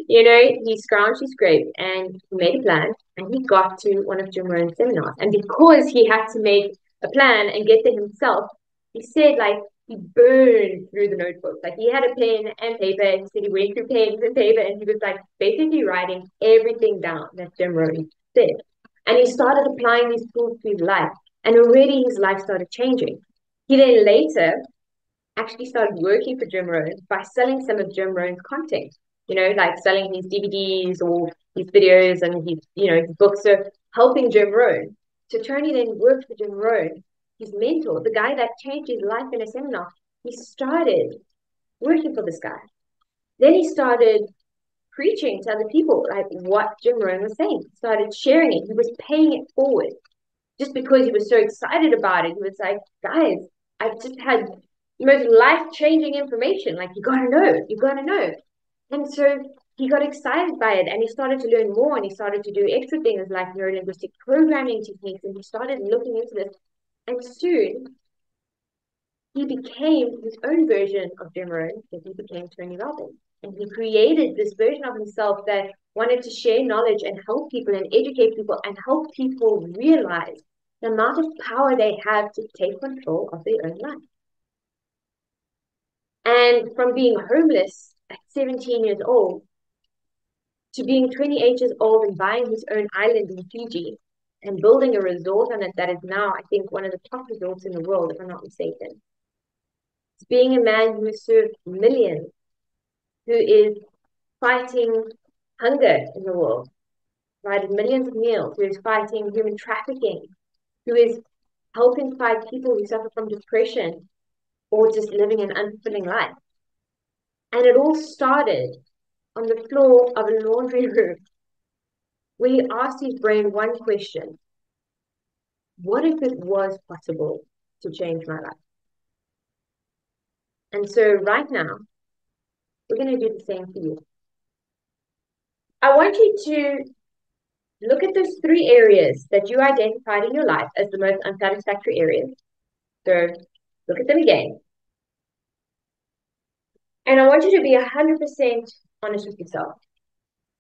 You know, he scrounged, he scraped, and he made a plan, and he got to one of Jim Rohn's seminars. And because he had to make a plan and get there himself, he said, like, he burned through the notebooks. Like, he had a pen and paper, and he said he went through pens and paper, and he was, like, basically writing everything down that Jim Rohn said. And he started applying these tools to his life, and already his life started changing. He then later actually started working for Jim Rohn by selling some of Jim Rohn's content, you know, like selling his D V Ds or his videos and his, you know, his books, so helping Jim Rohn. So Tony then worked for Jim Rohn, his mentor, the guy that changed his life in a seminar. He started working for this guy. Then he started preaching to other people, like what Jim Rohn was saying, he started sharing it. He was paying it forward just because he was so excited about it. He was like, guys, I've just had most life-changing information. Like, you gotta know, you gotta know. And so he got excited by it, and he started to learn more, and he started to do extra things like neuro-linguistic programming techniques, and he started looking into this. And soon, he became his own version of Jim Rohn, and he became Tony Robbins. And he created this version of himself that wanted to share knowledge and help people and educate people and help people realize the amount of power they have to take control of their own life. And from being homeless at seventeen years old to being twenty-eight years old and buying his own island in Fiji and building a resort on it that is now, I think, one of the top resorts in the world, if I'm not mistaken. being a man who served millions, who is fighting hunger in the world, right? Millions of meals, who is fighting human trafficking, who is helping fight people who suffer from depression or just living an unfulfilling life. And it all started on the floor of a laundry room. We asked his brain one question. What if it was possible to change my life? And so right now, we're going to do the same for you. I want you to look at those three areas that you identified in your life as the most unsatisfactory areas. So look at them again. And I want you to be one hundred percent honest with yourself.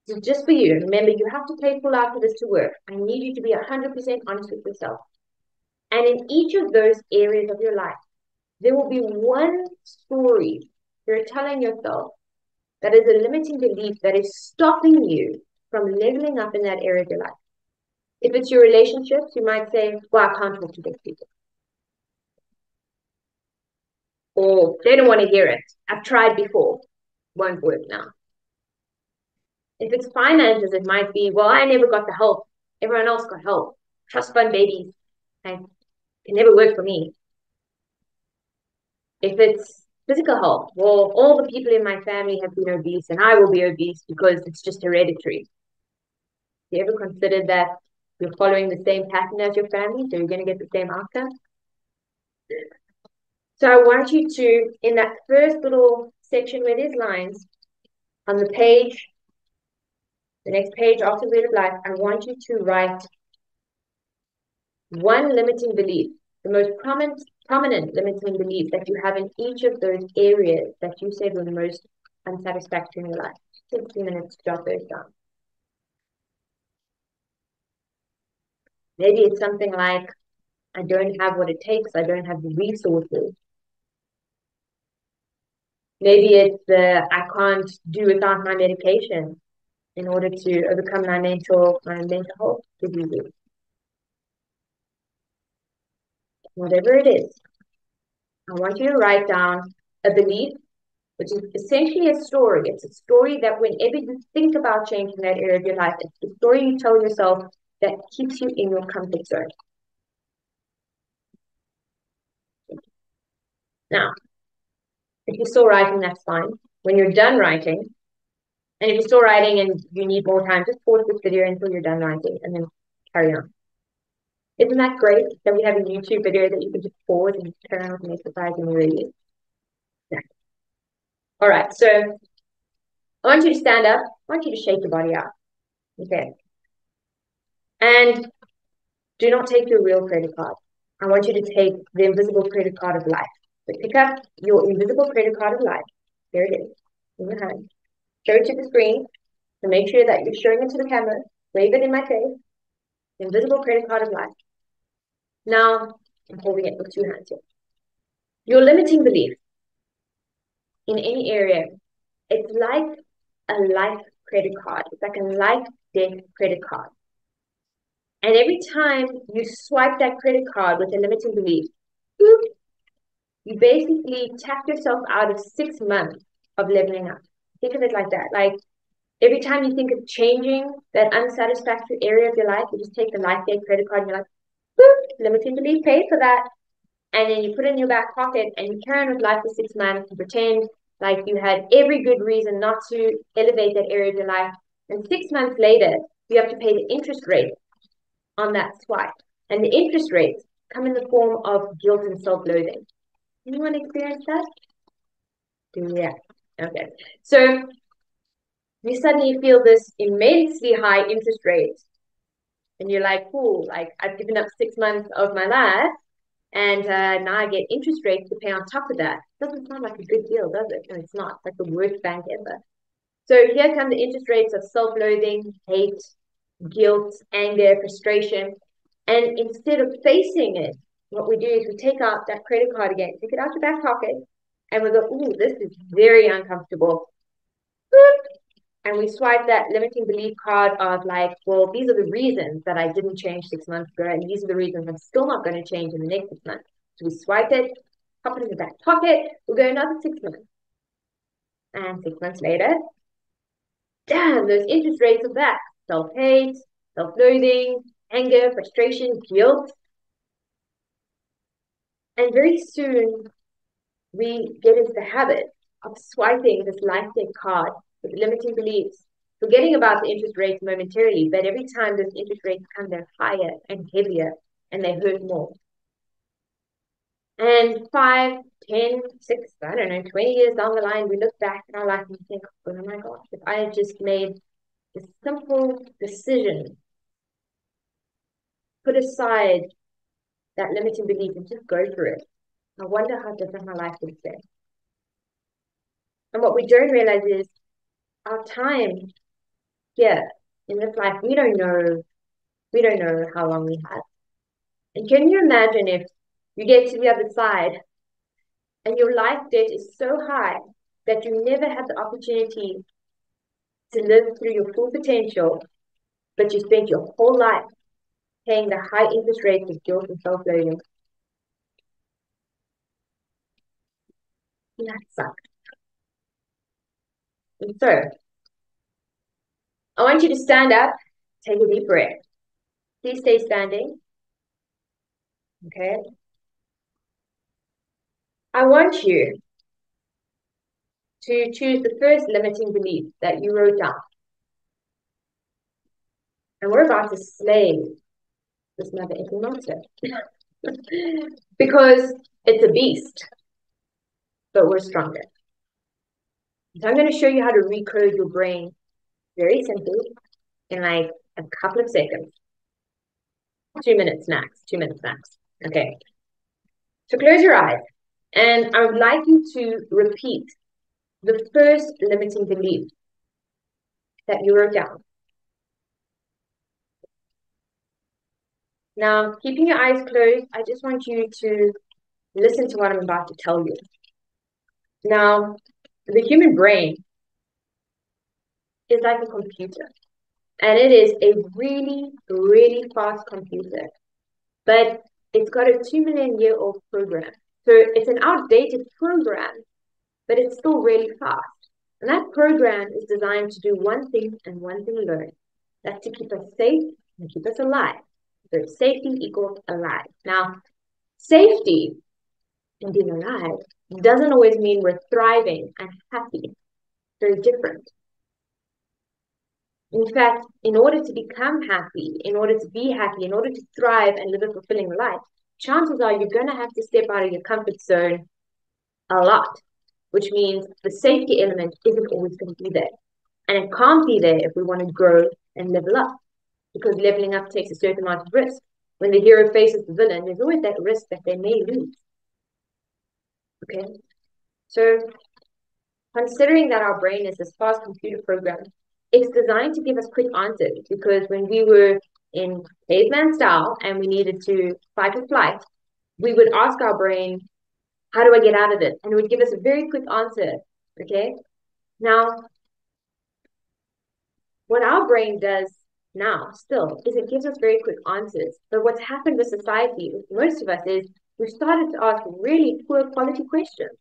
This is just for you. Remember, you have to play full out for this to work. I need you to be one hundred percent honest with yourself. And in each of those areas of your life, there will be one story you're telling yourself that is a limiting belief that is stopping you from leveling up in that area of your life. If it's your relationships, you might say, well, I can't talk to these people. Or they don't want to hear it. I've tried before. Won't work now. If it's finances, it might be, well, I never got the help. Everyone else got help. Trust fund babies. Okay? It never worked for me. If it's physical health, well, all the people in my family have been obese and I will be obese because it's just hereditary. Have you ever considered that you're following the same pattern as your family, so you're going to get the same outcome? So I want you to, in that first little section where there's lines, on the page, the next page after Word of Life, I want you to write one limiting belief, the most prominent, prominent limiting belief that you have in each of those areas that you said were the most unsatisfactory in your life. Take a few minutes to jot those down. Maybe it's something like, I don't have what it takes, I don't have the resources. Maybe it's the, I can't do without my medication in order to overcome my mental, my mental health diseases. Whatever it is, I want you to write down a belief, which is essentially a story. It's a story that whenever you think about changing that area of your life, it's the story you tell yourself that keeps you in your comfort zone. Now, if you're still writing, that's fine. When you're done writing, and if you're still writing and you need more time, just pause this video until you're done writing and then carry on. Isn't that great that we have a YouTube video that you can just pause and carry on with an exercise and read? Yeah. All right, so I want you to stand up. I want you to shake your body out. Okay. And do not take your real credit card. I want you to take the invisible credit card of life. So pick up your invisible credit card of life. There it is, in your hand. Show it to the screen. So make sure that you're showing it to the camera. Wave it in my face. Invisible credit card of life. Now, I'm holding it with two hands here. Your limiting belief in any area, it's like a life credit card. It's like a life debt credit card. And every time you swipe that credit card with a limiting belief, whoop, you basically tap yourself out of six months of leveling up. Think of it like that. Like every time you think of changing that unsatisfactory area of your life, you just take the life debt credit card and you're like, boop, limiting belief, pay for that. And then you put it in your back pocket and you carry on with life for six months and pretend like you had every good reason not to elevate that area of your life. And six months later, you have to pay the interest rate on that swipe. And the interest rates come in the form of guilt and self-loathing. Anyone experience that? Yeah. Okay. So you suddenly feel this immensely high interest rate. And you're like, cool, like I've given up six months of my life and uh, now I get interest rates to pay on top of that. Doesn't sound like a good deal, does it? No, it's not. It's like the worst bank ever. So here come the interest rates of self-loathing, hate, guilt, anger, frustration. And instead of facing it, what we do is we take out that credit card again, take it out your back pocket, and we go, ooh, this is very uncomfortable. Boop. And we swipe that limiting belief card of like, well, these are the reasons that I didn't change six months ago, and these are the reasons I'm still not going to change in the next six months. So we swipe it, pop it in the back pocket. We'll go another six months. And six months later, damn, those interest rates are back. Self-hate, self-loathing, anger, frustration, guilt. And very soon, we get into the habit of swiping this life-debt card with limiting beliefs, forgetting about the interest rates momentarily, but every time those interest rates come, they're higher and heavier, and they hurt more. And five, ten, six, I don't know, twenty years down the line, we look back at our life and think, oh my gosh, if I had just made this simple decision, put aside that limiting belief and just go for it, I wonder how different my life would be. And what we don't realize is our time here in this life, we don't know, we don't know how long we have. And can you imagine if you get to the other side and your life debt is so high that you never had the opportunity to live through your full potential, but you spent your whole life paying the high interest rates of guilt and self-loathing? That sucks. And so, I want you to stand up, take a deep breath. Please stay standing. Okay. I want you to choose the first limiting belief that you wrote down. And we're about to slay this mother-effing monster. Because it's a beast, but we're stronger. So I'm going to show you how to recode your brain very simply in like a couple of seconds. Two minutes max, two minutes max. Okay. So close your eyes. And I would like you to repeat the first limiting belief that you wrote down. Now, keeping your eyes closed, I just want you to listen to what I'm about to tell you. Now, the human brain is like a computer, and it is a really, really fast computer, but it's got a two million year old program. So it's an outdated program, but it's still really fast. And that program is designed to do one thing and one thing alone. That's to keep us safe and keep us alive. So safety equals alive. Now, safety and being alive doesn't always mean we're thriving and happy. Very different. In fact, in order to become happy, in order to be happy, in order to thrive and live a fulfilling life, chances are you're going to have to step out of your comfort zone a lot, which means the safety element isn't always going to be there. And it can't be there if we want to grow and level up, because leveling up takes a certain amount of risk. When the hero faces the villain, there's always that risk that they may lose. Okay, so considering that our brain is this fast computer program, it's designed to give us quick answers, because when we were in caveman style and we needed to fight or flight, we would ask our brain, how do I get out of it? And it would give us a very quick answer, okay? Now, what our brain does now still is it gives us very quick answers. But what's happened with society, with most of us, is we've started to ask really poor quality questions.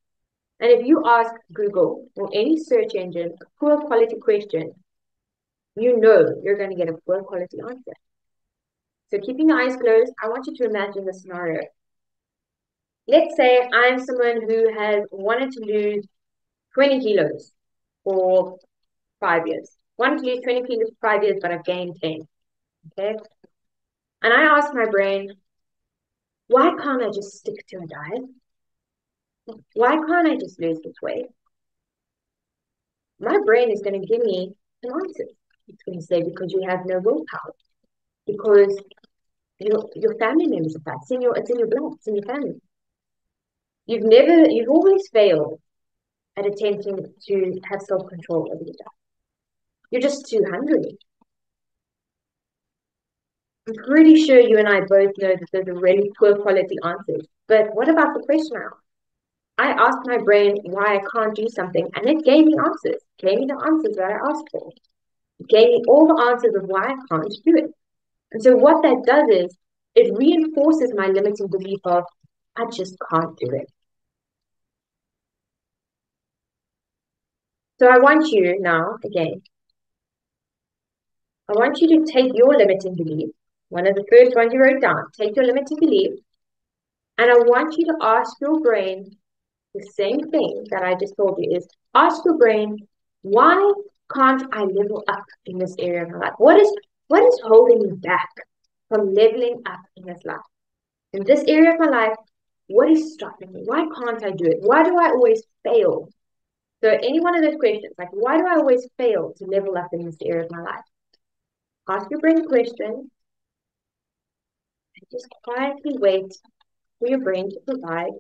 And if you ask Google or any search engine a poor quality question, you know you're going to get a poor quality answer. So keeping your eyes closed, I want you to imagine the scenario. Let's say I'm someone who has wanted to lose twenty kilos for five years. Wanted to lose twenty kilos for five years, but I've gained ten. Okay? And I ask my brain, why can't I just stick to a diet? Why can't I just lose this weight? My brain is going to give me an answer. It's going to say, because you have no willpower. Because your, your family members are fat. It's in your, it's in your blood. It's in your family. You've never, you've always failed at attempting to have self-control over your diet. You're just too hungry. I'm pretty sure you and I both know that those are really poor quality answers. But what about the question now? I asked my brain why I can't do something, and it gave me answers. It gave me the answers that I asked for. It gave me all the answers of why I can't do it. And so what that does is it reinforces my limiting belief of, I just can't do it. So I want you now, again, I want you to take your limiting belief, one of the first ones you wrote down, take your limiting belief, and I want you to ask your brain the same thing that I just told you is, ask your brain, why can't I level up in this area of my life? What is, what is holding me back from leveling up in this life? In this area of my life, what is stopping me? Why can't I do it? Why do I always fail? So any one of those questions, like, why do I always fail to level up in this area of my life? Ask your brain a question and just quietly wait for your brain to provide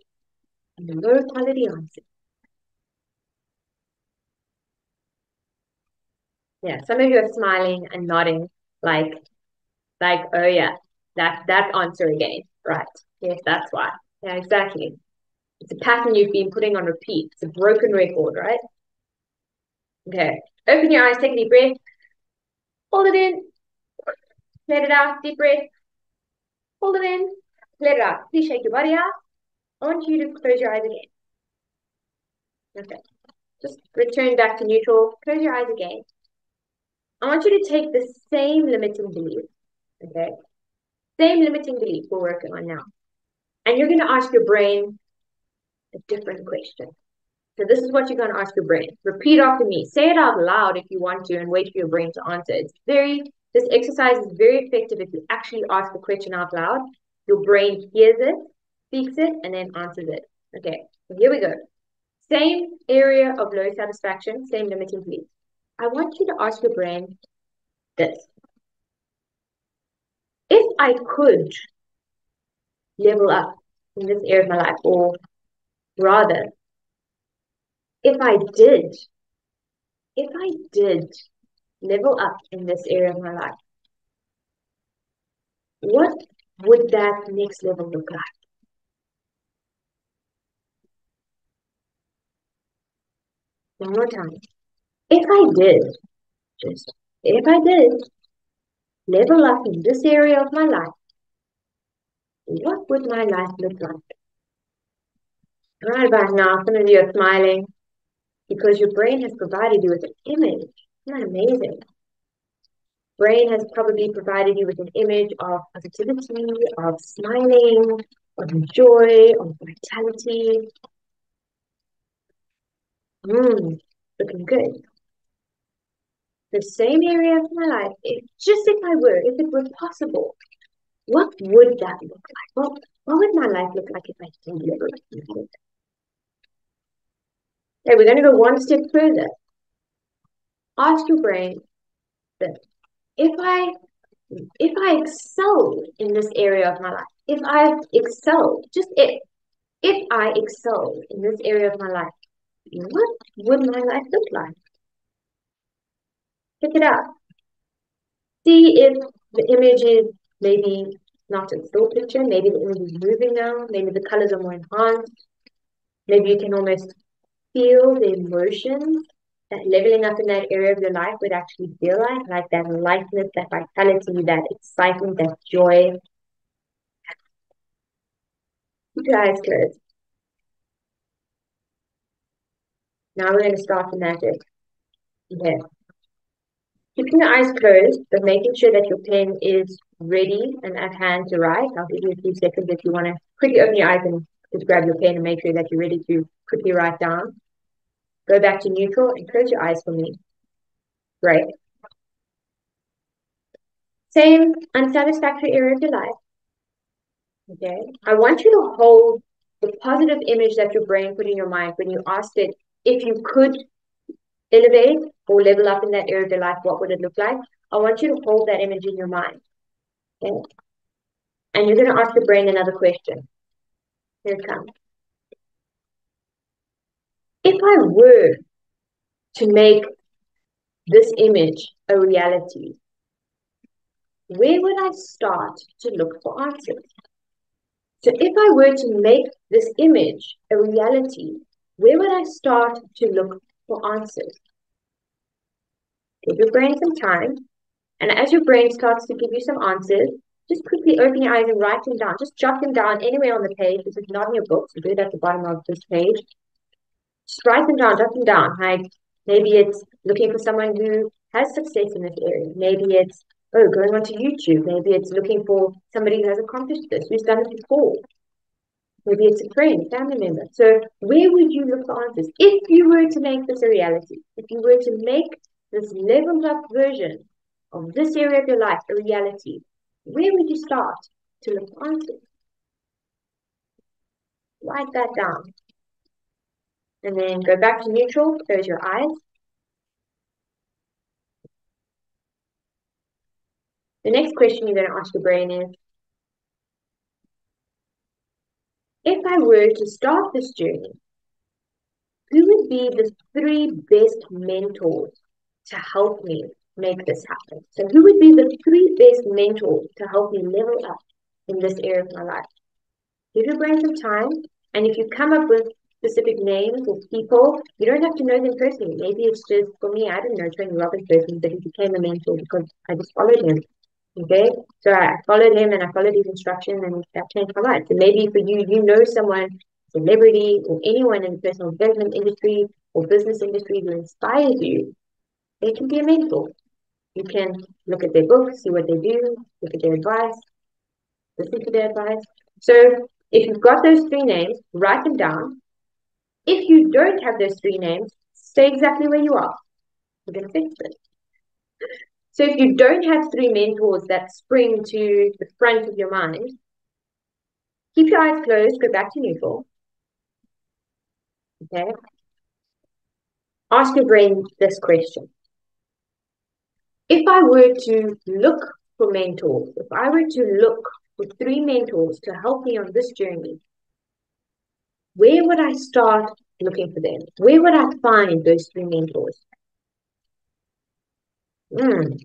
a low quality answer. Yeah, some of you are smiling and nodding like, like, oh yeah, that, that answer again. Right. Yes, that's why. Yeah, exactly. It's a pattern you've been putting on repeat. It's a broken record, right? Okay. Open your eyes, take a deep breath. Hold it in. Let it out. Deep breath. Hold it in. Let it out. Please shake your body out. I want you to close your eyes again. Okay. Just return back to neutral. Close your eyes again. I want you to take the same limiting belief. Okay. Same limiting belief we're working on now. And you're going to ask your brain a different question. So this is what you're going to ask your brain. Repeat after me. Say it out loud if you want to and wait for your brain to answer. It's very, this exercise is very effective if you actually ask the question out loud. Your brain hears it, speaks it, and then answers it. Okay, so here we go. Same area of low satisfaction, same limiting belief. I want you to ask your brain this. If I could level up in this area of my life, or rather, if I did, if I did level up in this area of my life, what would that next level look like? One more time. If I did, just if I did level up in this area of my life, what would my life look like? All right, about now, some of you are smiling because your brain has provided you with an image. Isn't that amazing? Brain has probably provided you with an image of positivity, of smiling, of joy, of vitality. Mmm, looking good. The same area of my life, if, just if I were, if it were possible, what would that look like? What, what would my life look like if I didn't live it? Okay, we're going to go one step further. Ask your brain that if I, if I excelled in this area of my life, if I excelled, just if, if I excelled in this area of my life, what would my life look like? Pick it up. See if the image is maybe not a full picture, maybe the image is moving now, maybe the colors are more enhanced, maybe you can almost feel the emotions that leveling up in that area of your life would actually feel like, like that lightness, that vitality, that excitement, that joy. Keep your eyes closed. Now we're going to start the magic. Okay. Keeping your eyes closed, but making sure that your pen is ready and at hand to write. I'll give you a few seconds if you want to quickly open your eyes and just grab your pen and make sure that you're ready to quickly write down. Go back to neutral and close your eyes for me. Great. Same unsatisfactory area of your life. Okay. I want you to hold the positive image that your brain put in your mind when you asked it if you could elevate or level up in that area of your life, what would it look like? I want you to hold that image in your mind. Okay. And you're going to ask the brain another question. Here it comes. If I were to make this image a reality, where would I start to look for answers? So if I were to make this image a reality, where would I start to look for answers? Give your brain some time. And as your brain starts to give you some answers, just quickly open your eyes and write them down. Just jot them down anywhere on the page. This is not in your book, so do it at the bottom of this page. Just write them down, jot them down. Like, Maybe it's looking for someone who has success in this area. Maybe it's, oh, going onto YouTube. Maybe it's looking for somebody who has accomplished this, who's done it before. Maybe it's a friend, family member. So where would you look for answers? If you were to make this a reality, if you were to make this leveled up version of this area of your life a reality, where would you start to look for answers? Write that down. And then go back to neutral, close your eyes. The next question you're going to ask your brain is, if I were to start this journey, who would be the three best mentors to help me make this happen? So who would be the three best mentors to help me level up in this area of my life? Give your brain some time, and if you come up with specific names or people, you don't have to know them personally. Maybe it's just, for me, I didn't know Tony Robbins personally, but he became a mentor because I just followed him. Okay, so I followed him and I followed his instruction, and that changed my life. So maybe for you, you know someone, celebrity, or anyone in the personal development industry or business industry who inspires you. They can be a mentor. You can look at their books, see what they do, look at their advice, listen to their advice. So if you've got those three names, write them down. If you don't have those three names, stay exactly where you are. You're going to fix it. So if you don't have three mentors that spring to the front of your mind, keep your eyes closed, go back to neutral. Okay. Ask your brain this question. If I were to look for mentors, if I were to look for three mentors to help me on this journey, where would I start looking for them? Where would I find those three mentors? Mm. Isn't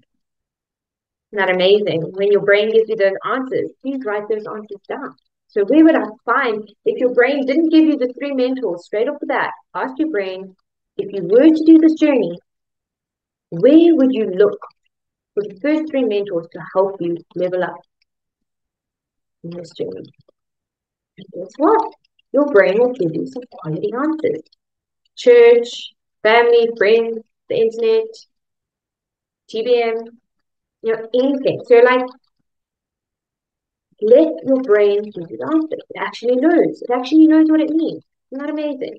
that amazing? When your brain gives you those answers, please write those answers down. So where would I find, if your brain didn't give you the three mentors straight off the bat, ask your brain, if you were to do this journey, where would you look for the first three mentors to help you level up in this journey? And guess what? Your brain will give you some quality answers. Church, family, friends, the internet, T B M, you know, anything. So like, let your brain give you the answer. It actually knows. It actually knows what it means. Isn't that amazing?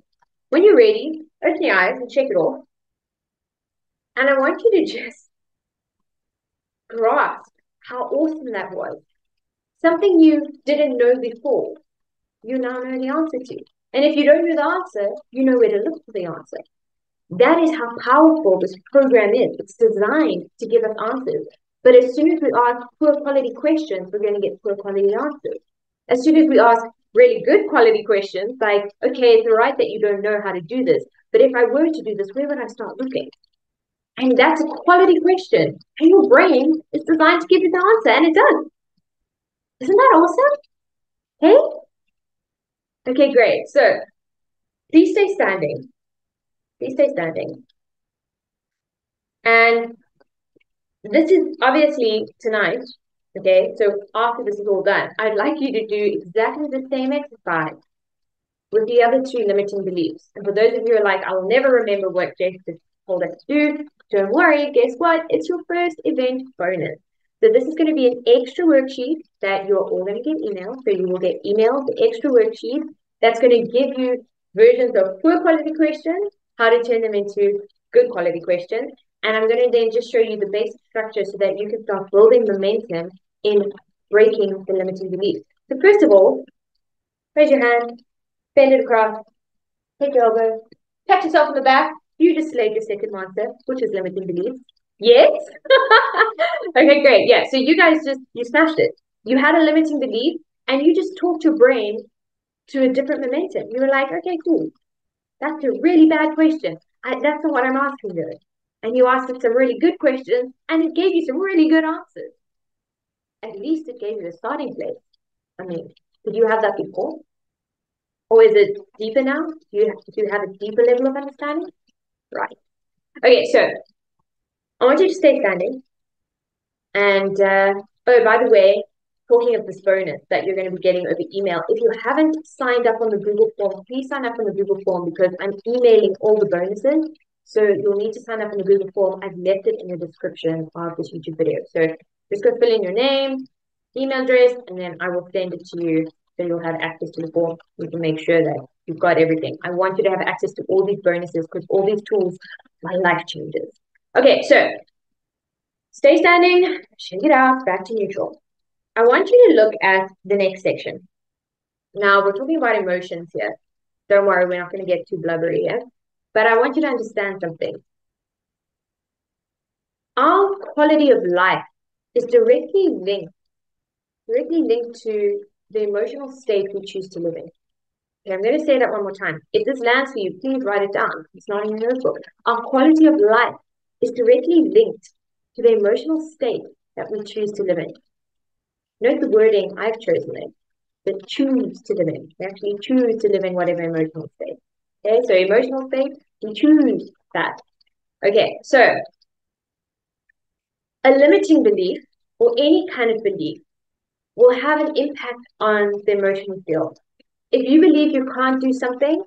When you're ready, open your eyes and check it off. And I want you to just grasp how awesome that was. Something you didn't know before, you now know the answer to. And if you don't know the answer, you know where to look for the answer. That is how powerful this program is. It's designed to give us answers. But as soon as we ask poor quality questions, we're going to get poor quality answers. As soon as we ask really good quality questions, like, okay, it's all right that you don't know how to do this, but if I were to do this, where would I start looking? And that's a quality question. And your brain is designed to give you the answer, and it does. Isn't that awesome? Hey? Okay, great. So please stay standing. Please stay standing. And this is obviously tonight, okay? So after this is all done, I'd like you to do exactly the same exercise with the other two limiting beliefs. And for those of you who are like, I will never remember what Jess told us to do, don't worry, guess what? It's your first event bonus. So this is going to be an extra worksheet that you're all going to get emailed. So you will get emailed the extra worksheet that's going to give you versions of poor quality questions, how to turn them into good quality questions. And I'm going to then just show you the basic structure so that you can start building momentum in breaking the limiting beliefs. So first of all, raise your hand, bend it across, take your elbow, pat yourself on the back. You just slayed your second monster, which is limiting beliefs. Yes? Okay, great. Yeah, so you guys just, you smashed it. You had a limiting belief, and you just talked your brain to a different momentum. You were like, okay, cool. That's a really bad question. I, that's not what I'm asking you. And you asked it some really good questions, and it gave you some really good answers. At least it gave you a starting place. I mean, did you have that before? Or is it deeper now? Do you have, do you have a deeper level of understanding? Right. Okay, so I want you to stay standing. And, uh, oh, by the way, talking of this bonus that you're going to be getting over email, if you haven't signed up on the Google form, please sign up on the Google form because I'm emailing all the bonuses So you'll need to sign up in the Google form. I've left it in the description of this YouTube video. So just go fill in your name, email address, and then I will send it to you so you'll have access to the form. You can make sure that you've got everything. I want you to have access to all these bonuses because all these tools, my life changes. Okay, so stay standing, shake it out, back to neutral. I want you to look at the next section. Now, we're talking about emotions here. Don't worry, we're not going to get too blubbery here. But I want you to understand something. Our quality of life is directly linked, directly linked to the emotional state we choose to live in. Okay, I'm going to say that one more time. If this lands for you, please write it down. It's not in your notebook. Our quality of life is directly linked to the emotional state that we choose to live in. Note the wording I've chosen there. The choose to live in. We actually choose to live in whatever emotional state. Okay, so emotional state, we choose that. Okay, so a limiting belief or any kind of belief will have an impact on the emotional field. If you believe you can't do something,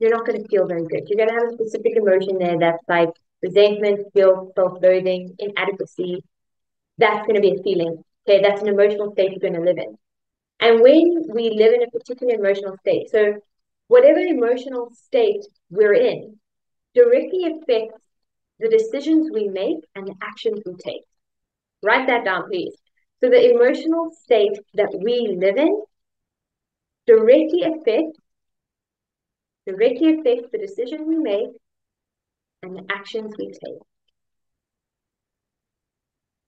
you're not going to feel very good. You're going to have a specific emotion there that's like resentment, guilt, self-loathing, inadequacy. That's going to be a feeling. Okay, that's an emotional state you're going to live in. And when we live in a particular emotional state, so whatever emotional state we're in directly affects the decisions we make and the actions we take. Write that down, please. So the emotional state that we live in directly affects, directly affects the decision we make and the actions we take.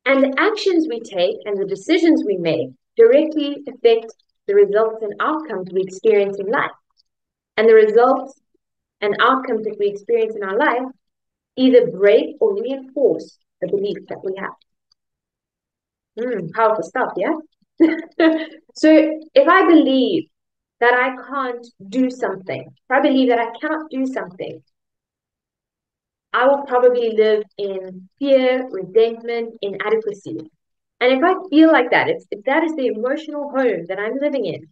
And the actions we take and the decisions we make directly affect the results and outcomes we experience in life. And the results and outcomes that we experience in our life either break or reinforce the belief that we have. Mm, powerful stuff, yeah? So if I believe that I can't do something, if I believe that I cannot do something, I will probably live in fear, resentment, inadequacy. And if I feel like that, if, if that is the emotional home that I'm living in,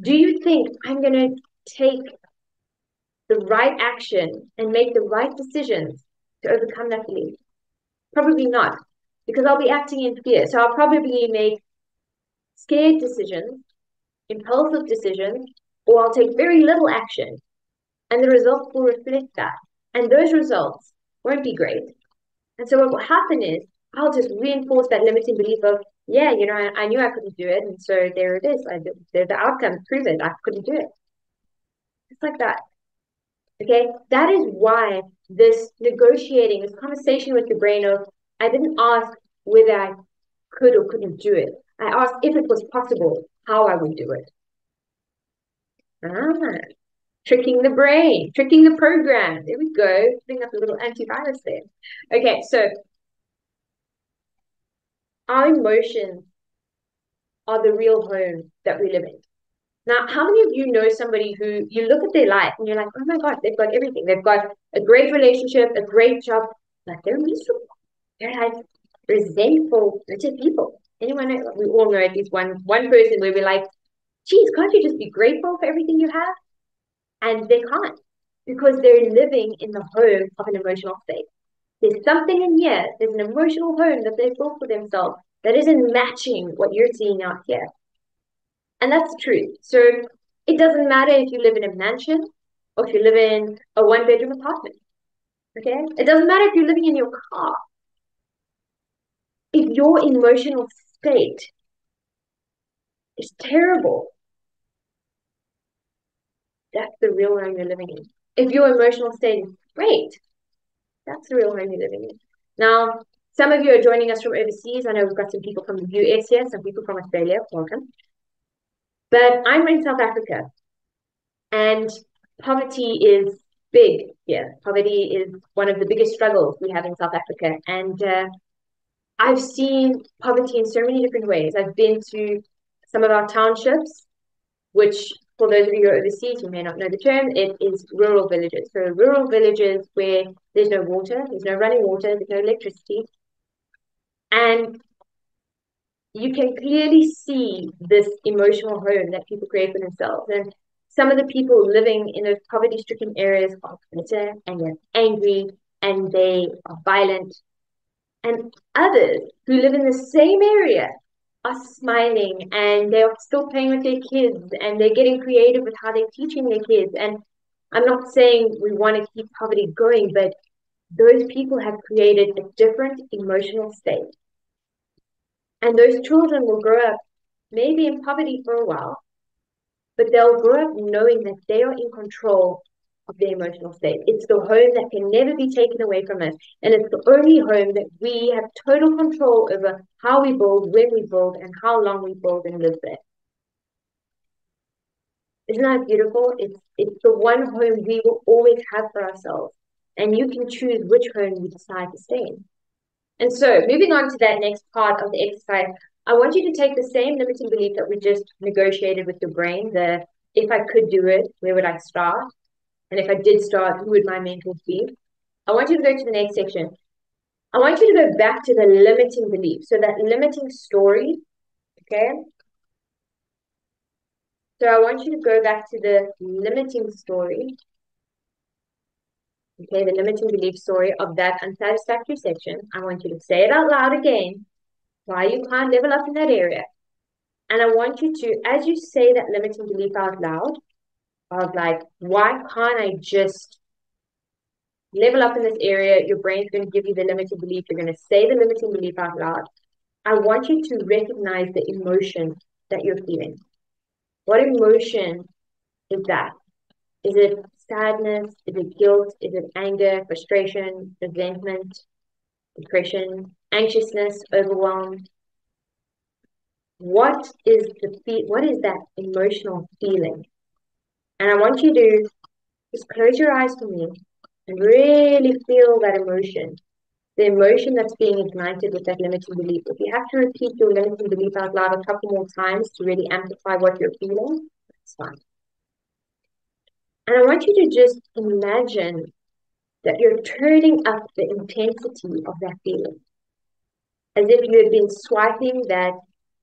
do you think I'm going to take the right action and make the right decisions to overcome that belief? Probably not, because I'll be acting in fear. So I'll probably make scared decisions, impulsive decisions, or I'll take very little action, and the results will reflect that. And those results won't be great. And so what will happen is, I'll just reinforce that limiting belief of, yeah, you know, I, I knew I couldn't do it. And so there it is. I did, the, the outcome proved it. I couldn't do it. It's like that. Okay. That is why this negotiating, this conversation with your brain of, I didn't ask whether I could or couldn't do it. I asked if it was possible, how I would do it. Ah, tricking the brain, tricking the program. There we go. Putting up a little antivirus there. Okay. So, our emotions are the real home that we live in. Now, how many of you know somebody who you look at their life and you're like, oh my God, they've got everything. They've got a great relationship, a great job, but they're miserable. They're like resentful, bitter people. Anyone know? We all know at least one, one person where we're like, geez, can't you just be grateful for everything you have? And they can't because they're living in the home of an emotional state. There's something in here, there's an emotional home that they've built for themselves that isn't matching what you're seeing out here. And that's the truth. So it doesn't matter if you live in a mansion or if you live in a one-bedroom apartment, okay? It doesn't matter if you're living in your car. If your emotional state is terrible, that's the real home you're living in. If your emotional state is great, that's the real home you're living in. Now, some of you are joining us from overseas. I know we've got some people from the U S here, some people from Australia. Welcome. But I'm in South Africa, and poverty is big here. Poverty is one of the biggest struggles we have in South Africa. And uh, I've seen poverty in so many different ways. I've been to some of our townships, which for those of you who are overseas, you may not know the term, it is rural villages. So rural villages where there's no water, there's no running water, there's no electricity. And you can clearly see this emotional home that people create for themselves. And some of the people living in those poverty-stricken areas are bitter and they're angry and they are violent. And others who live in the same area are smiling and they are still playing with their kids and they're getting creative with how they're teaching their kids. And I'm not saying we want to keep poverty going, but those people have created a different emotional state. And those children will grow up maybe in poverty for a while, but they'll grow up knowing that they are in control of their emotional state. It's the home that can never be taken away from us. And it's the only home that we have total control over how we build, when we build, and how long we build and live there. Isn't that beautiful? It's, it's the one home we will always have for ourselves. And you can choose which home you decide to stay in. And so moving on to that next part of the exercise, I want you to take the same limiting belief that we just negotiated with your brain, the if I could do it, where would I start? And if I did start, who would my mentors be? I want you to go to the next section. I want you to go back to the limiting belief. So that limiting story, okay? So I want you to go back to the limiting story. Okay, the limiting belief story of that unsatisfactory section. I want you to say it out loud again, why you can't level up in that area. And I want you to, as you say that limiting belief out loud, of like, why can't I just level up in this area? Your brain's going to give you the limiting belief. You're going to say the limiting belief out loud. I want you to recognize the emotion that you're feeling. What emotion is that? Is it sadness? Is it guilt? Is it anger, frustration, resentment, depression, anxiousness, overwhelmed? What is the what is that emotional feeling? And I want you to just close your eyes for me and really feel that emotion, the emotion that's being ignited with that limiting belief. If you have to repeat your limiting belief out loud a couple more times to really amplify what you're feeling, that's fine. And I want you to just imagine that you're turning up the intensity of that feeling. As if you had been swiping that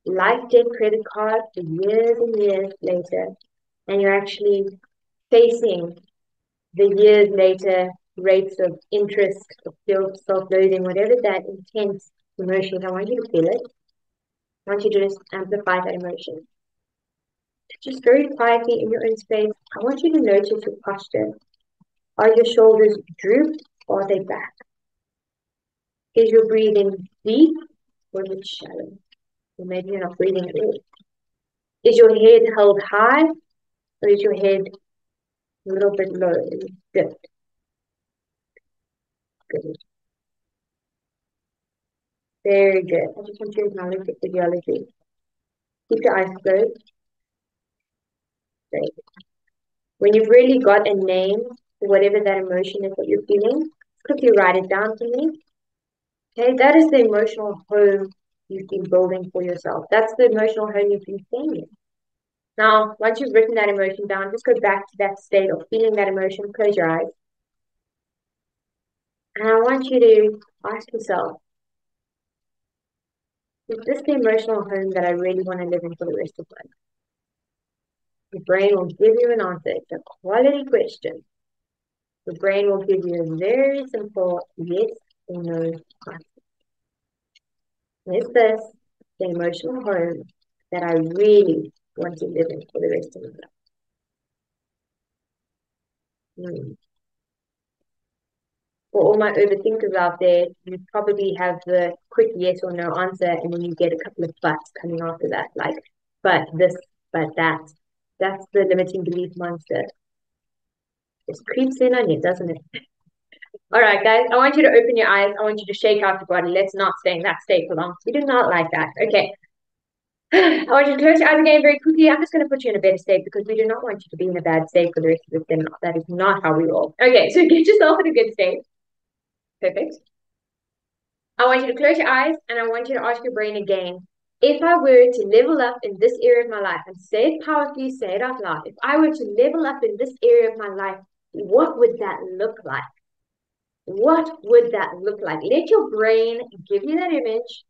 life-debt credit card for years and years later, and you're actually facing the years later rates of interest, of guilt, self-loathing, whatever that intense emotion is. I want you to feel it. I want you to just amplify that emotion. Just very quietly in your own space, I want you to notice your posture. Are your shoulders drooped or are they back? Is your breathing deep or is it shallow? Or maybe you're not breathing at all. Is your head held high or is your head a little bit low and dipped? Good. Very good. I just want you to acknowledge the physiology. Keep your eyes closed. Great. When you've really got a name for whatever that emotion is that you're feeling, quickly write it down for me. Okay, that is the emotional home you've been building for yourself. That's the emotional home you've been staying in. Now, once you've written that emotion down, just go back to that state of feeling that emotion, close your eyes. And I want you to ask yourself, is this the emotional home that I really want to live in for the rest of my life? Your brain will give you an answer. It's a quality question. The brain will give you a very simple yes or no answer. Is this the emotional home that I really want to live in for the rest of my life? Hmm. For all my overthinkers out there, you probably have the quick yes or no answer, and then you get a couple of buts coming after that, like, but this, but that. That's the limiting belief monster. Just creeps in on you, doesn't it? All right, guys, I want you to open your eyes. I want you to shake out your body. Let's not stay in that state for long. We do not like that. Okay. I want you to close your eyes again very quickly. I'm just going to put you in a better state because we do not want you to be in a bad state for the rest of the seminar. That is not how we roll. Okay, so get yourself in a good state. Perfect. I want you to close your eyes and I want you to ask your brain again, if I were to level up in this area of my life, and say it powerfully, say it out loud. If I were to level up in this area of my life, what would that look like? What would that look like? Let your brain give you that image.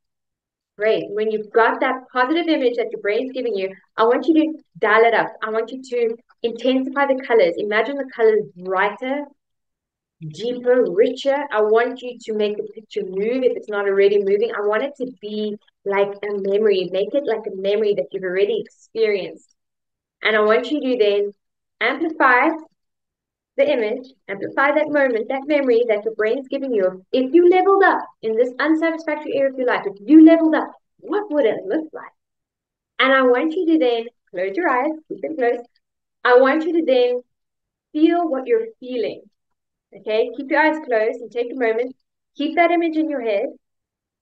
Great. When you've got that positive image that your brain's giving you, I want you to dial it up. I want you to Intensify the colors. Imagine the colors brighter, deeper, richer. I want you to make the picture move if it's not already moving. I want it to be like a memory. Make it like a memory that you've already experienced. And I want you to then amplify the image, amplify that moment, that memory that your brain's giving you. If you leveled up in this unsatisfactory area of your life, if you leveled up, what would it look like? And I want you to then close your eyes, keep them closed. I want you to then feel what you're feeling. Okay, keep your eyes closed and take a moment. Keep that image in your head.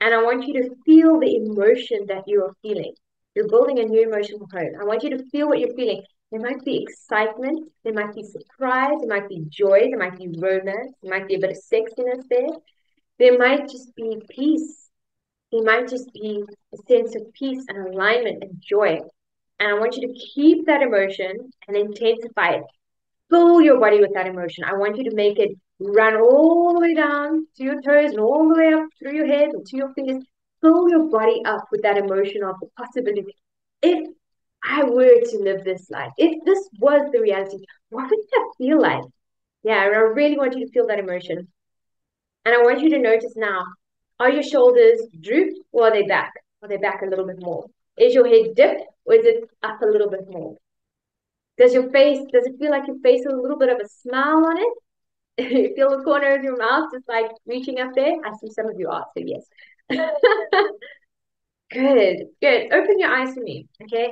And I want you to feel the emotion that you are feeling. You're building a new emotional home. I want you to feel what you're feeling. There might be excitement. There might be surprise. There might be joy. There might be romance. There might be a bit of sexiness there. There might just be peace. There might just be a sense of peace and alignment and joy. And I want you to keep that emotion and intensify it. Fill your body with that emotion. I want you to make it run all the way down to your toes and all the way up through your head and to your fingers. Fill your body up with that emotion of the possibility. If I were to live this life, if this was the reality, what would that feel like? Yeah, I really want you to feel that emotion. And I want you to notice now, are your shoulders drooped or are they back? Are they back a little bit more? Is your head dipped or is it up a little bit more? Does your face, does it feel like your face has a little bit of a smile on it? You feel the corner of your mouth just like reaching up there? I see some of you are, so yes. Good, good. Open your eyes for me, okay?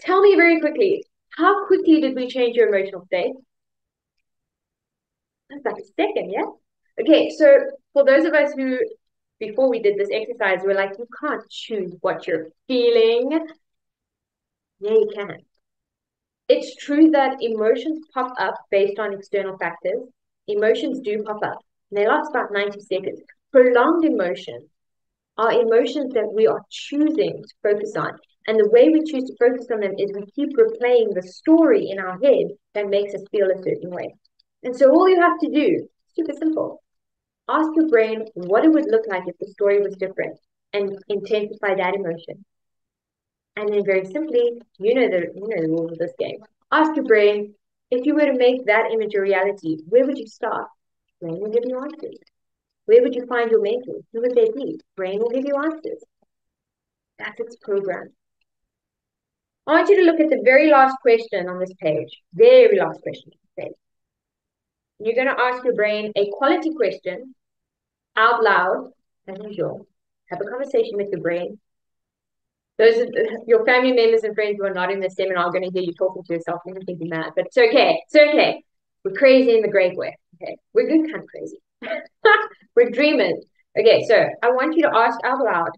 Tell me very quickly, how quickly did we change your emotional state? That's like a second, yeah? Okay, so for those of us who, before we did this exercise, we're like, you can't choose what you're feeling. Yeah, you can. It's true that emotions pop up based on external factors. Emotions do pop up. And they last about ninety seconds. Prolonged emotions are emotions that we are choosing to focus on. And the way we choose to focus on them is we keep replaying the story in our head that makes us feel a certain way. And so all you have to do, super simple, ask your brain what it would look like if the story was different and intensify that emotion. And then very simply, you know the you know the rules of this game. Ask your brain, if you were to make that image a reality, where would you start? Brain will give you answers. Where would you find your mentors? Who would they be? Brain will give you answers. That's its program. I want you to look at the very last question on this page. Very last question on this page. You're going to ask your brain a quality question out loud, as usual. Have a conversation with your brain. Those are your family members and friends who are not in the seminar are going to hear you talking to yourself and thinking that, but it's okay. It's okay. We're crazy in the great way. Okay. We're good kind of crazy. We're dreamers. Okay. So I want you to ask out loud,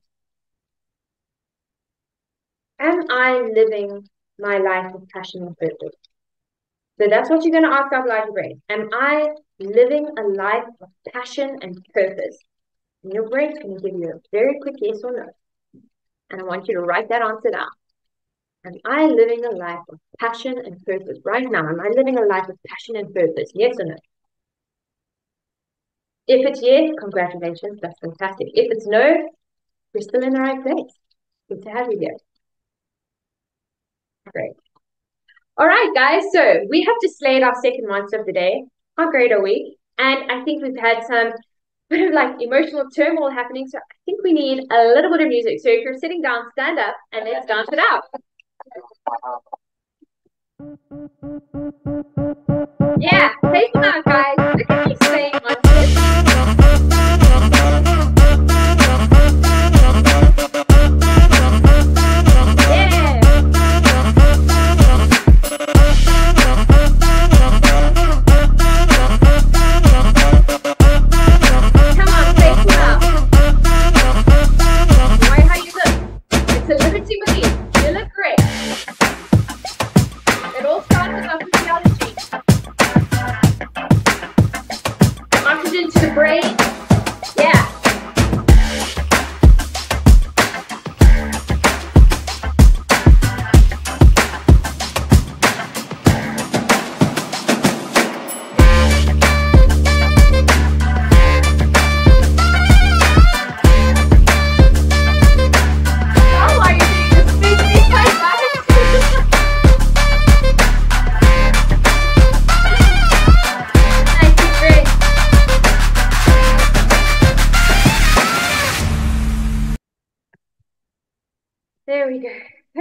am I living my life with passion and purpose? So that's what you're going to ask out loud in your brain. Am I living a life of passion and purpose? And your brain's going to give you a very quick yes or no. And I want you to write that answer down. Am I living a life of passion and purpose? Right now, am I living a life of passion and purpose? Yes or no? If it's yes, congratulations. That's fantastic. If it's no, you're still in the right place. Good to have you here. Great. All right, guys. So we have just slayed our second monster of the day. How great are we? And I think we've had some bit of like emotional turmoil happening. So I think we need a little bit of music. So if you're sitting down, stand up and let's dance it out. Yeah, take them out, guys. Look at me saying it all starts with our physiology.